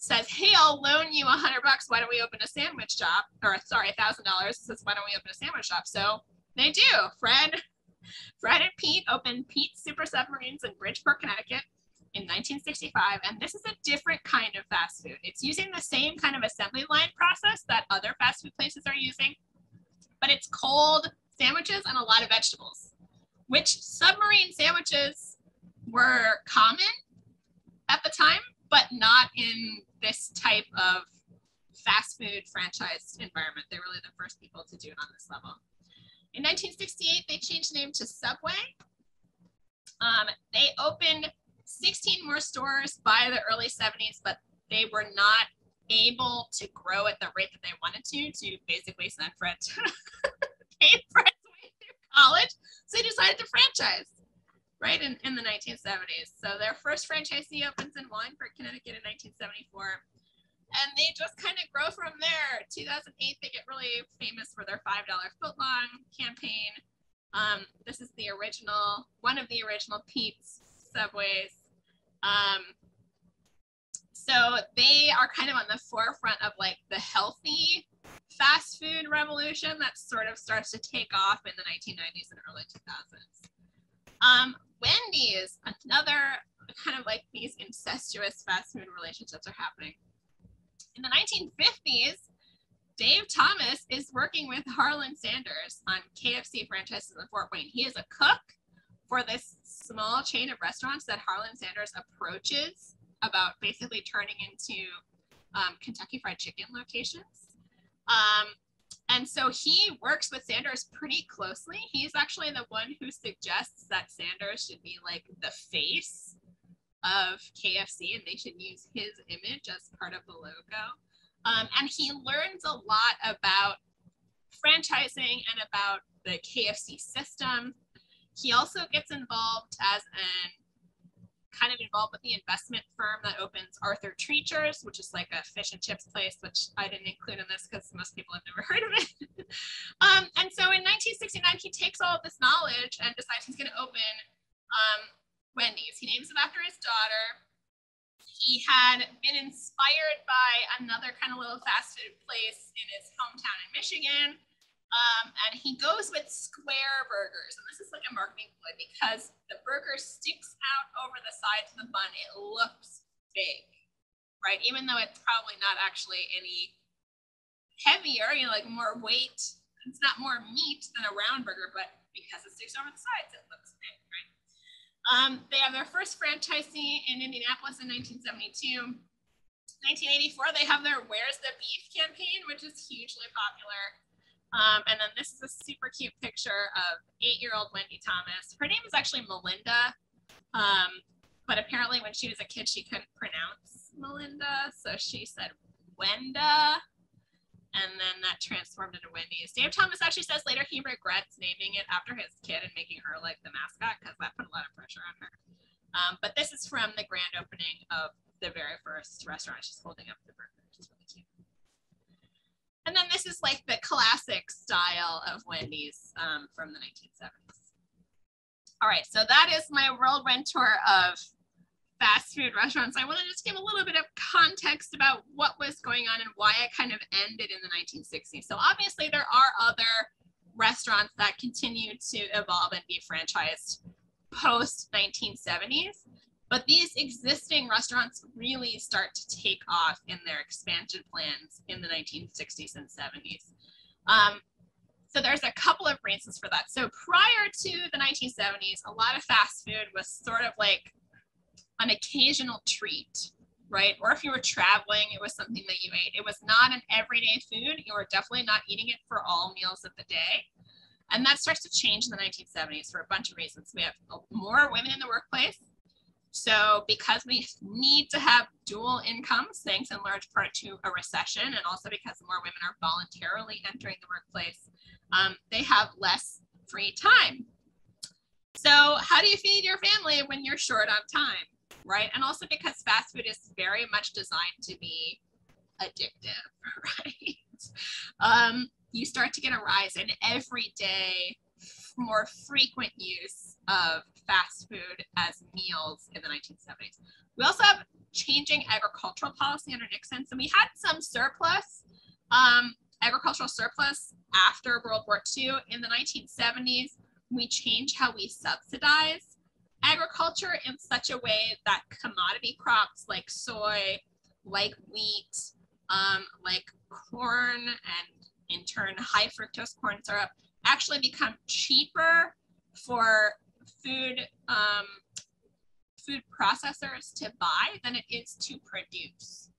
says, hey, I'll loan you $100. Why don't we open a sandwich shop? Or sorry, $1,000. Says, why don't we open a sandwich shop? So they do. Fred and Pete opened Pete's Super Submarines in Bridgeport, Connecticut in 1965. And this is a different kind of fast food. It's using the same kind of assembly line process that other fast food places are using, but it's cold sandwiches and a lot of vegetables, which submarine sandwiches were common at the time, but not in this type of fast food franchise environment. They're really the first people to do it on this level. In 1968, they changed the name to Subway. They opened 16 more stores by the early 70s, but they were not able to grow at the rate that they wanted to basically send Fred to pay Fred's way through college. So they decided to franchise, right, in the 1970s. So their first franchisee opens in Wallingford, Connecticut in 1974. And they just kind of grow from there. 2008, they get really famous for their $5 footlong campaign. This is the original, one of the original Pete's Subways. So they are kind of on the forefront of like the healthy fast food revolution that sort of starts to take off in the 1990s and early 2000s. Wendy's, another kind of like these incestuous fast food relationships are happening. In the 1950s, Dave Thomas is working with Harlan Sanders on KFC franchises in Fort Wayne. He is a cook for this small chain of restaurants that Harlan Sanders approaches about basically turning into Kentucky Fried Chicken locations. And so he works with Sanders pretty closely. He's actually the one who suggests that Sanders should be like the face of KFC and they should use his image as part of the logo. And he learns a lot about franchising and about the KFC system. He also gets involved as an kind of involved with the investment firm that opens Arthur Treacher's, which is like a fish and chips place, which I didn't include in this because most people have never heard of it. And so in 1969, he takes all of this knowledge and decides he's going to open Wendy's. He names it after his daughter. He had been inspired by another kind of little fast food place in his hometown in Michigan. And he goes with square burgers. And this is like a marketing ploy because the burger sticks out over the sides of the bun. It looks big, right? Even though it's probably not actually any heavier, you know, like more weight. It's not more meat than a round burger, but because it sticks over the sides, it looks big, right? They have their first franchisee in Indianapolis in 1972. 1984, they have their Where's the Beef campaign, which is hugely popular. And then this is a super cute picture of 8-year-old Wendy Thomas. Her name is actually Melinda, but apparently when she was a kid, she couldn't pronounce Melinda. So she said Wenda, and then that transformed into Wendy's. Dave Thomas actually says later he regrets naming it after his kid and making her like the mascot because that put a lot of pressure on her. But this is from the grand opening of the very first restaurant. She's holding up the burger, which is really cute. And then this is like the classic style of Wendy's from the 1970s. All right, so that is my whirlwind tour of fast food restaurants. I want to just give a little bit of context about what was going on and why it kind of ended in the 1960s. So obviously there are other restaurants that continue to evolve and be franchised post 1970s, but these existing restaurants really start to take off in their expansion plans in the 1960s and 70s. So there's a couple of reasons for that. So prior to the 1970s, a lot of fast food was sort of like an occasional treat, right? Or if you were traveling, it was something that you ate. It was not an everyday food. You were definitely not eating it for all meals of the day. And that starts to change in the 1970s for a bunch of reasons. We have more women in the workplace. So because we need to have dual incomes, thanks in large part to a recession, and also because more women are voluntarily entering the workplace, they have less free time. So how do you feed your family when you're short on time, right? And also because fast food is very much designed to be addictive, right? You start to get a rise in everyday, more frequent use of fast food as meals in the 1970s. We also have changing agricultural policy under Nixon. So we had some surplus, agricultural surplus after World War II. In the 1970s, we changed how we subsidize agriculture in such a way that commodity crops like soy, like wheat, like corn, and in turn high fructose corn syrup, actually become cheaper for food food processors to buy than it is to produce.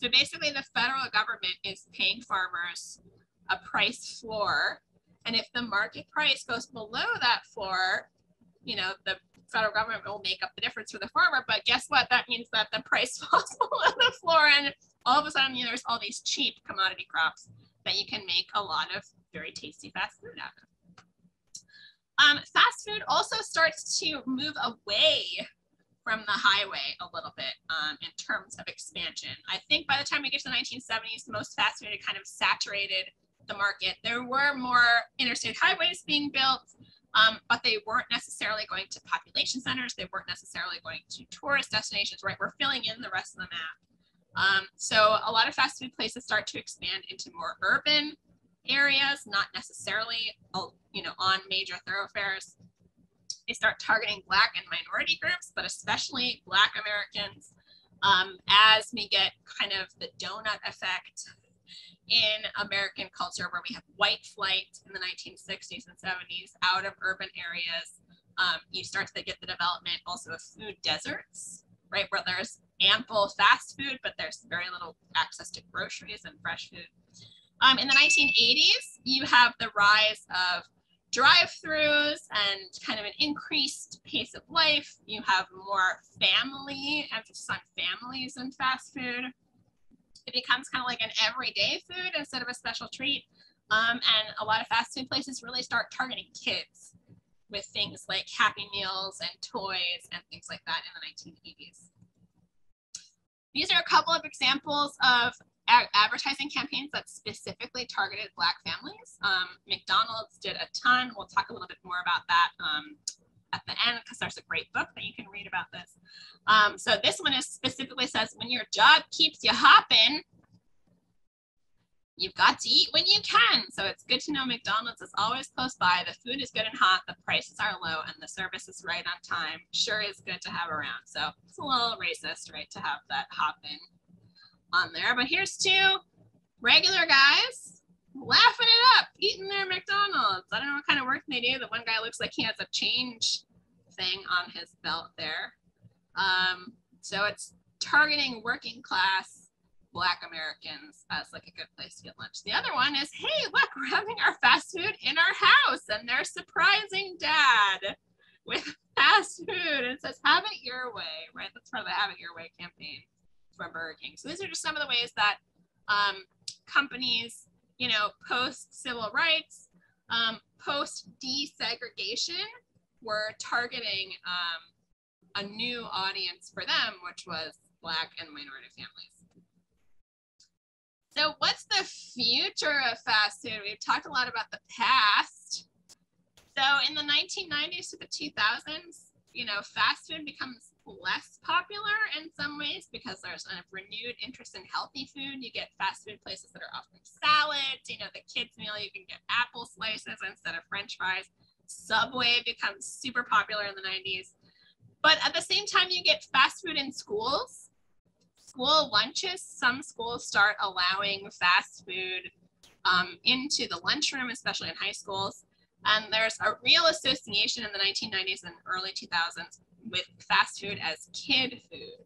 So basically the federal government is paying farmers a price floor, and if the market price goes below that floor, you know, the federal government will make up the difference for the farmer, but guess what? That means that the price falls below the floor, and all of a sudden, you know, there's all these cheap commodity crops that you can make a lot of very tasty fast food out of. Fast food also starts to move away from the highway a little bit in terms of expansion. I think by the time we get to the 1970s, most fast food had kind of saturated the market. There were more interstate highways being built, but they weren't necessarily going to population centers. They weren't necessarily going to tourist destinations, right? We're filling in the rest of the map. So a lot of fast food places start to expand into more urban areas, not necessarily, you know, on major thoroughfares. They start targeting Black and minority groups, but especially Black Americans, as we get kind of the donut effect in American culture, where we have white flight in the 1960s and 70s out of urban areas. You start to get the development also of food deserts, right, where there's ample fast food, but there's very little access to groceries and fresh food. In the 1980s, you have the rise of drive-thrus and kind of an increased pace of life. You have more family, emphasis on families and fast food. It becomes kind of like an everyday food instead of a special treat. And a lot of fast food places really start targeting kids with things like Happy Meals and toys and things like that in the 1980s. These are a couple of examples of advertising campaigns that specifically targeted Black families. McDonald's did a ton. We'll talk a little bit more about that at the end, because there's a great book that you can read about this. So this one is specifically says, when your job keeps you hopping, you've got to eat when you can. So it's good to know McDonald's is always close by. The food is good and hot, the prices are low, and the service is right on time. Sure is good to have around. So it's a little racist, right, to have that hopping on there. But here's two regular guys laughing it up, eating their McDonald's. I don't know what kind of work they do. The one guy looks like he has a change thing on his belt there. So it's targeting working class Black Americans as like a good place to get lunch. The other one is, hey, look, we're having our fast food in our house, and they're surprising dad with fast food. And it says, have it your way, right? That's part of the Have It Your Way campaign from Burger King. So these are just some of the ways that companies, you know, post-civil rights, post-desegregation were targeting a new audience for them, which was Black and minority families. So what's the future of fast food? We've talked a lot about the past. So in the 1990s to the 2000s, you know, fast food becomes less popular in some ways because there's a renewed interest in healthy food. You get fast food places that are offering salads, you know, the kids meal, you can get apple slices instead of French fries. Subway becomes super popular in the 90s. But at the same time, you get fast food in schools. School lunches, some schools start allowing fast food into the lunchroom, especially in high schools. And there's a real association in the 1990s and early 2000s with fast food as kid food,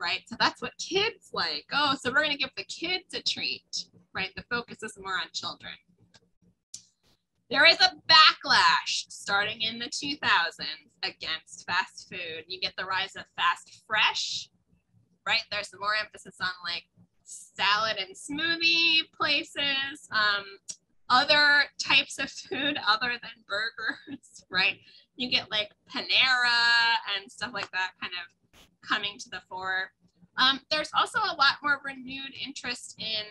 right? So that's what kids like. Oh, so we're going to give the kids a treat, right? The focus is more on children. There is a backlash starting in the 2000s against fast food. You get the rise of fast fresh, right? There's some more emphasis on like salad and smoothie places, other types of food other than burgers, right? You get like Panera and stuff like that kind of coming to the fore. There's also a lot more renewed interest in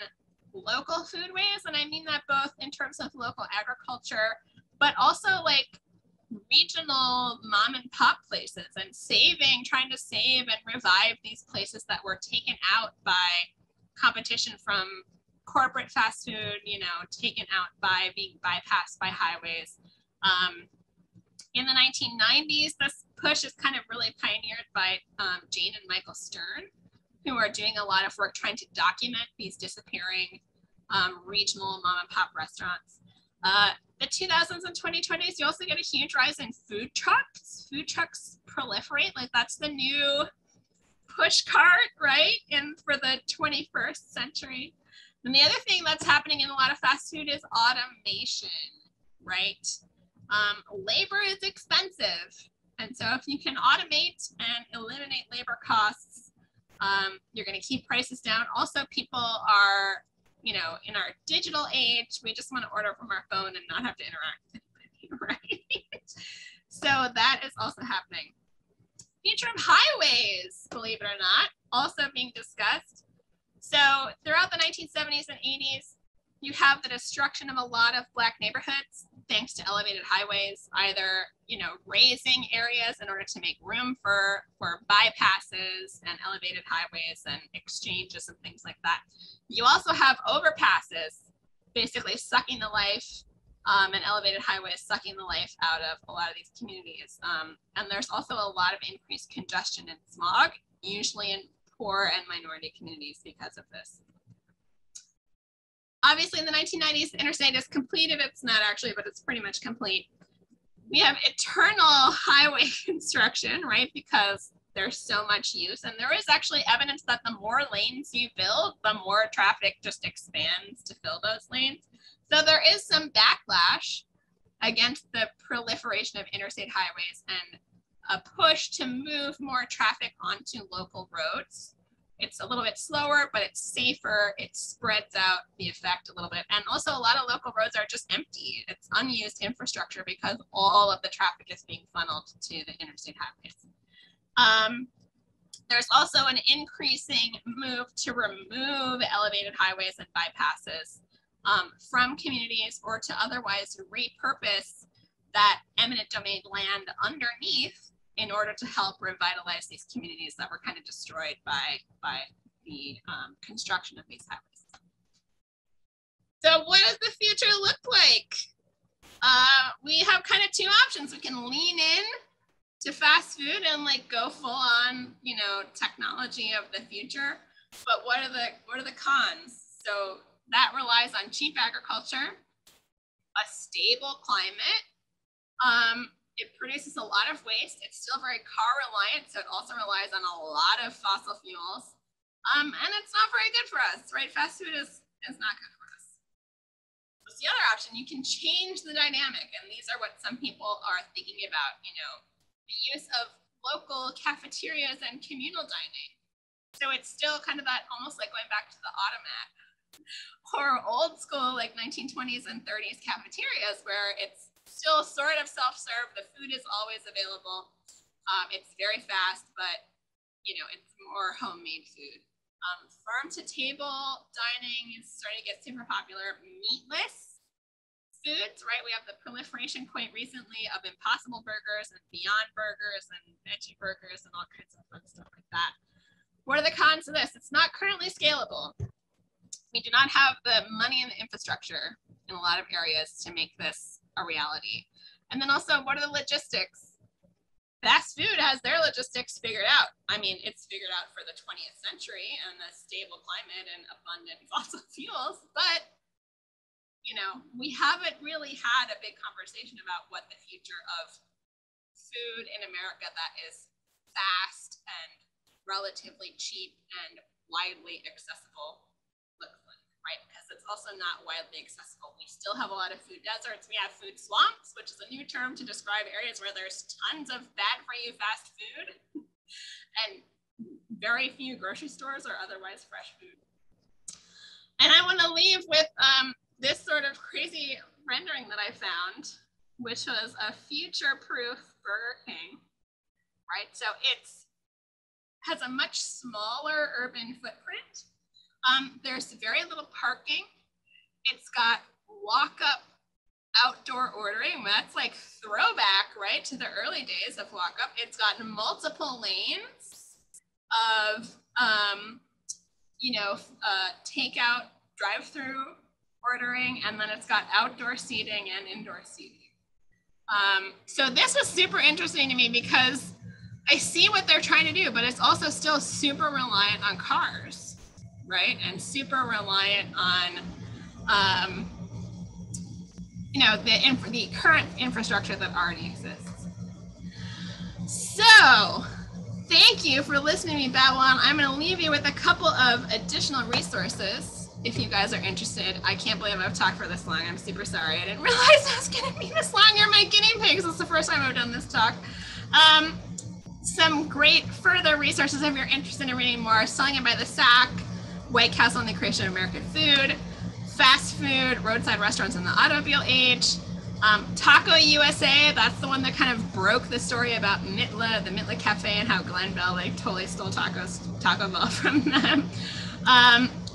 local foodways, and I mean that both in terms of local agriculture, but also like regional mom and pop places and saving, trying to save and revive these places that were taken out by competition from corporate fast food, you know, taken out by being bypassed by highways. In the 1990s, this push is kind of really pioneered by Jane and Michael Stern, who are doing a lot of work trying to document these disappearing regional mom and pop restaurants. The 2000s and 2020s, you also get a huge rise in food trucks. Food trucks proliferate, like that's the new push cart, right? And for the 21st century. And the other thing that's happening in a lot of fast food is automation, right? Labor is expensive. And so if you can automate and eliminate labor costs, you're going to keep prices down. Also, people are, you know, in our digital age, we just want to order from our phone and not have to interact with anybody, right? So that is also happening. Future of highways, believe it or not, also being discussed. So throughout the 1970s and 80s, you have the destruction of a lot of Black neighborhoods thanks to elevated highways, either, you know, raising areas in order to make room for bypasses and elevated highways and exchanges and things like that. You also have overpasses, basically sucking the life, and elevated highways sucking the life out of a lot of these communities. And there's also a lot of increased congestion and smog, usually in poor and minority communities because of this. Obviously, in the 1990s, the interstate is completed. It's not actually, but it's pretty much complete. We have eternal highway construction, right? Because there's so much use. And there is actually evidence that the more lanes you build, the more traffic just expands to fill those lanes. So there is some backlash against the proliferation of interstate highways and a push to move more traffic onto local roads. It's a little bit slower, but it's safer. It spreads out the effect a little bit. And also a lot of local roads are just empty. It's unused infrastructure because all of the traffic is being funneled to the interstate highways. There's also an increasing move to remove elevated highways and bypasses from communities or to otherwise repurpose that eminent domain land underneath in order to help revitalize these communities that were kind of destroyed by the construction of these highways. So what does the future look like? We have kind of two options. We can lean in to fast food and like go full on, you know, technology of the future, but what are the cons? So that relies on cheap agriculture, a stable climate, it produces a lot of waste. It's still very car reliant, so it also relies on a lot of fossil fuels. And it's not very good for us, right? Fast food is not good for us. What's the other option? You can change the dynamic, and these are what some people are thinking about, you know, the use of local cafeterias and communal dining. So it's still kind of that, almost like going back to the automat or old school, like 1920s and 30s cafeterias where it's still sort of self-serve. The food is always available. It's very fast, but you know, it's more homemade food. Farm to table dining is starting to get super popular. Meatless foods, right? We have the proliferation quite recently of Impossible Burgers and Beyond Burgers and veggie burgers and all kinds of fun stuff like that. What are the cons of this? It's not currently scalable. We do not have the money and the infrastructure in a lot of areas to make this a reality. And then also, what are the logistics? Fast food has their logistics figured out. I mean, it's figured out for the 20th century and a stable climate and abundant fossil fuels, but you know, we haven't really had a big conversation about what the future of food in America that is fast and relatively cheap and widely accessible looks like, right? Because it's also not widely accessible. We still have a lot of food deserts. We have food swamps, which is a new term to describe areas where there's tons of bad for you fast food and very few grocery stores or otherwise fresh food. And I want to leave with this sort of crazy rendering that I found, which was a future-proof Burger King, right? So it's has a much smaller urban footprint. There's very little parking. It's got walk-up outdoor ordering. That's like throwback, right, to the early days of walk-up. It's got multiple lanes of, takeout, drive-through ordering, and then it's got outdoor seating and indoor seating. So this was super interesting to me because I see what they're trying to do, but it's also still super reliant on cars, right? And super reliant on, the current infrastructure that already exists. So thank you for listening to me babble on. I'm going to leave you with a couple of additional resources if you guys are interested. I can't believe I've talked for this long. I'm super sorry. I didn't realize I was going to be this long. You're my guinea pigs. It's the first time I've done this talk. Some great further resources if you're interested in reading more: Selling It by the Sack, White Castle and the Creation of American Food, Fast Food, Roadside Restaurants in the Automobile Age, Taco USA, that's the one that kind of broke the story about Mitla, the Mitla Cafe, and how Glen Bell like totally stole Taco Bell from them.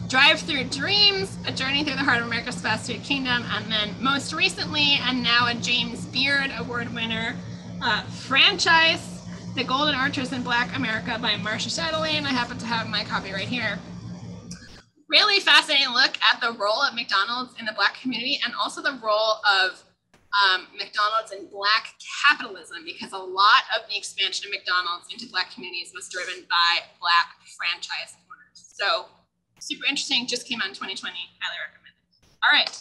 Drive Through Dreams, A Journey Through the Heart of America's Fast Food Kingdom, and then most recently, and now a James Beard Award winner, Franchise, The Golden Archers in Black America by Marcia Chatelain. I happen to have my copy right here. Really fascinating look at the role of McDonald's in the Black community and also the role of McDonald's in Black capitalism, because a lot of the expansion of McDonald's into Black communities was driven by Black franchise owners. So super interesting, just came out in 2020, highly recommend it. All right.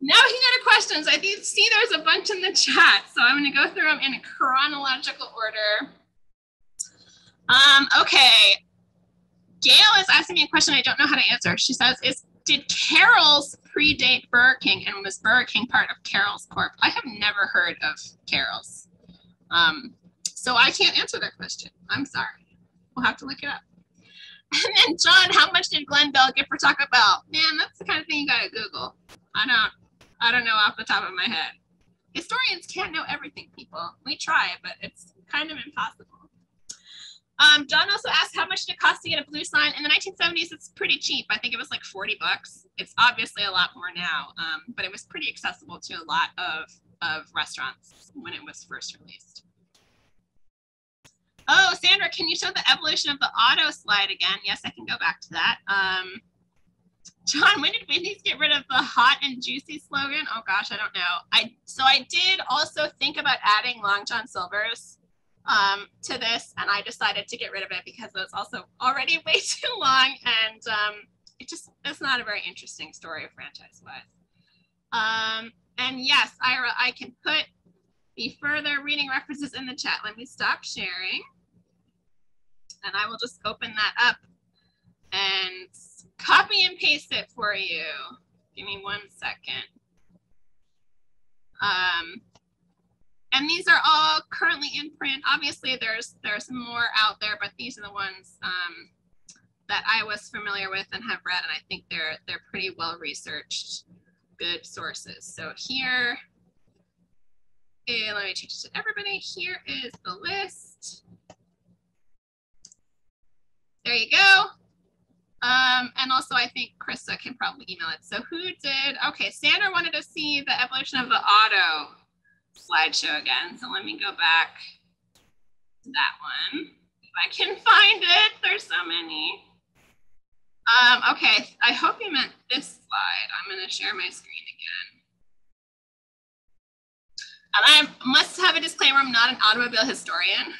Now we can go to questions. I see there's a bunch in the chat, so I'm going to go through them in a chronological order. Okay, Gail is asking me a question I don't know how to answer. She says, did Carol's predate Burger King, and was Burger King part of Carol's Corp? I have never heard of Carol's, so I can't answer that question. I'm sorry. We'll have to look it up. And then John, how much did Glen Bell get for Taco Bell? Man, that's the kind of thing you got to Google. I don't know off the top of my head. Historians can't know everything, people. We try, but it's kind of impossible. John also asked, how much did it cost to get a blue sign? In the 1970s, it's pretty cheap. I think it was like $40. It's obviously a lot more now, but it was pretty accessible to a lot of restaurants when it was first released. Oh, Sandra, can you show the evolution of the auto slide again? Yes, I can go back to that. John, when did Wendy's get rid of the hot and juicy slogan? Oh gosh, I don't know. So I did also think about adding Long John Silver's to this, and I decided to get rid of it because it was also already way too long, and it's not a very interesting story franchise-wise. And yes, Ira, I can put the further reading references in the chat. Let me stop sharing, and I will just open that up and copy and paste it for you. Give me one second. And these are all currently in print. Obviously, there's more out there, but these are the ones that I was familiar with and have read, and I think they're pretty well researched, good sources. So here, let me change it to everybody. Here is the list. There you go. And also I think Krista can probably email it. So who did, okay, Sandra wanted to see the evolution of the auto slideshow again. So let me go back to that one. If I can find it, there's so many. Okay, I hope you meant this slide. I'm gonna share my screen again. And I must have a disclaimer, I'm not an automobile historian.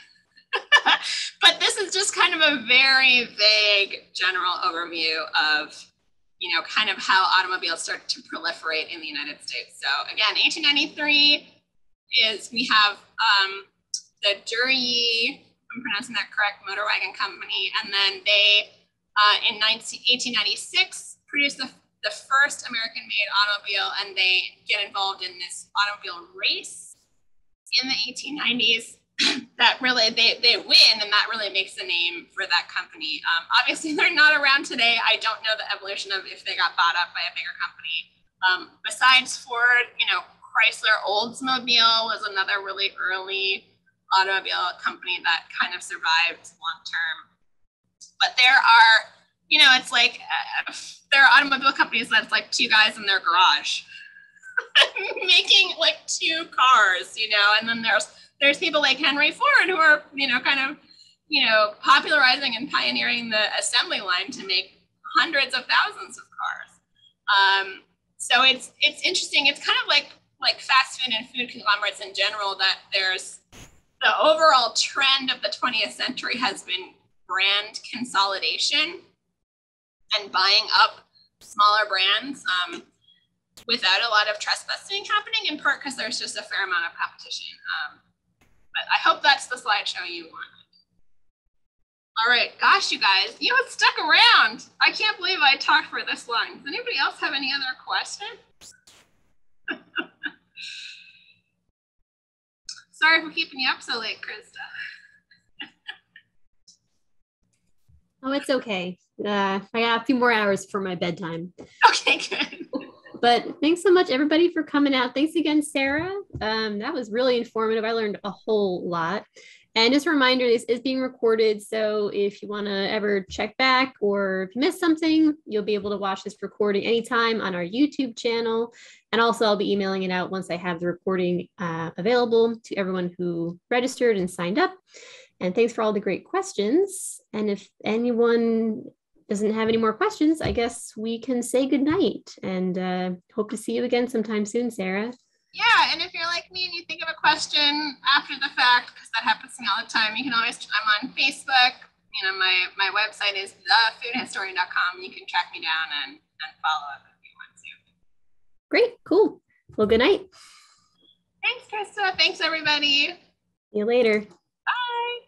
But this is just kind of a very vague general overview of, kind of how automobiles started to proliferate in the United States. So again, 1893 is, we have the Duryea, I'm pronouncing that correct, Motor Wagon Company. And then they, in 1896, produced the first American-made automobile, and they get involved in this automobile race in the 1890s that really, they win, and that really makes a name for that company. Obviously, they're not around today. I don't know the evolution of if they got bought up by a bigger company. Besides Ford, you know, Chrysler Oldsmobile was another really early automobile company that kind of survived long term. But there are, you know, it's like there are automobile companies that's like two guys in their garage making like two cars, you know, and then there's people like Henry Ford who are, you know, kind of, you know, popularizing and pioneering the assembly line to make hundreds of thousands of cars. So it's interesting. It's kind of like fast food and food conglomerates in general, that there's the overall trend of the 20th century has been brand consolidation and buying up smaller brands without a lot of trespassing happening, in part because there's just a fair amount of competition. But I hope that's the slideshow you wanted. All right, gosh, you guys, you have stuck around. I can't believe I talked for this long. Does anybody else have any other questions? Sorry for keeping you up so late, Krista. Oh, it's okay. I got a few more hours for my bedtime. Okay, good. But thanks so much, everybody, for coming out. Thanks again, Sarah. That was really informative. I learned a whole lot. And just a reminder, this is being recorded. So if you want to ever check back or if you missed something, you'll be able to watch this recording anytime on our YouTube channel. And also I'll be emailing it out once I have the recording available to everyone who registered and signed up. And thanks for all the great questions. And if anyone doesn't have any more questions, I guess we can say goodnight, and hope to see you again sometime soon, Sarah. Yeah, and if you're like me and you think of a question after the fact, because that happens to me all the time, you can always, I'm on Facebook, you know, my website is thefoodhistorian.com. You can track me down and follow up if you want to. Great, cool. Well, good night. Thanks, Krista. Thanks, everybody. See you later. Bye.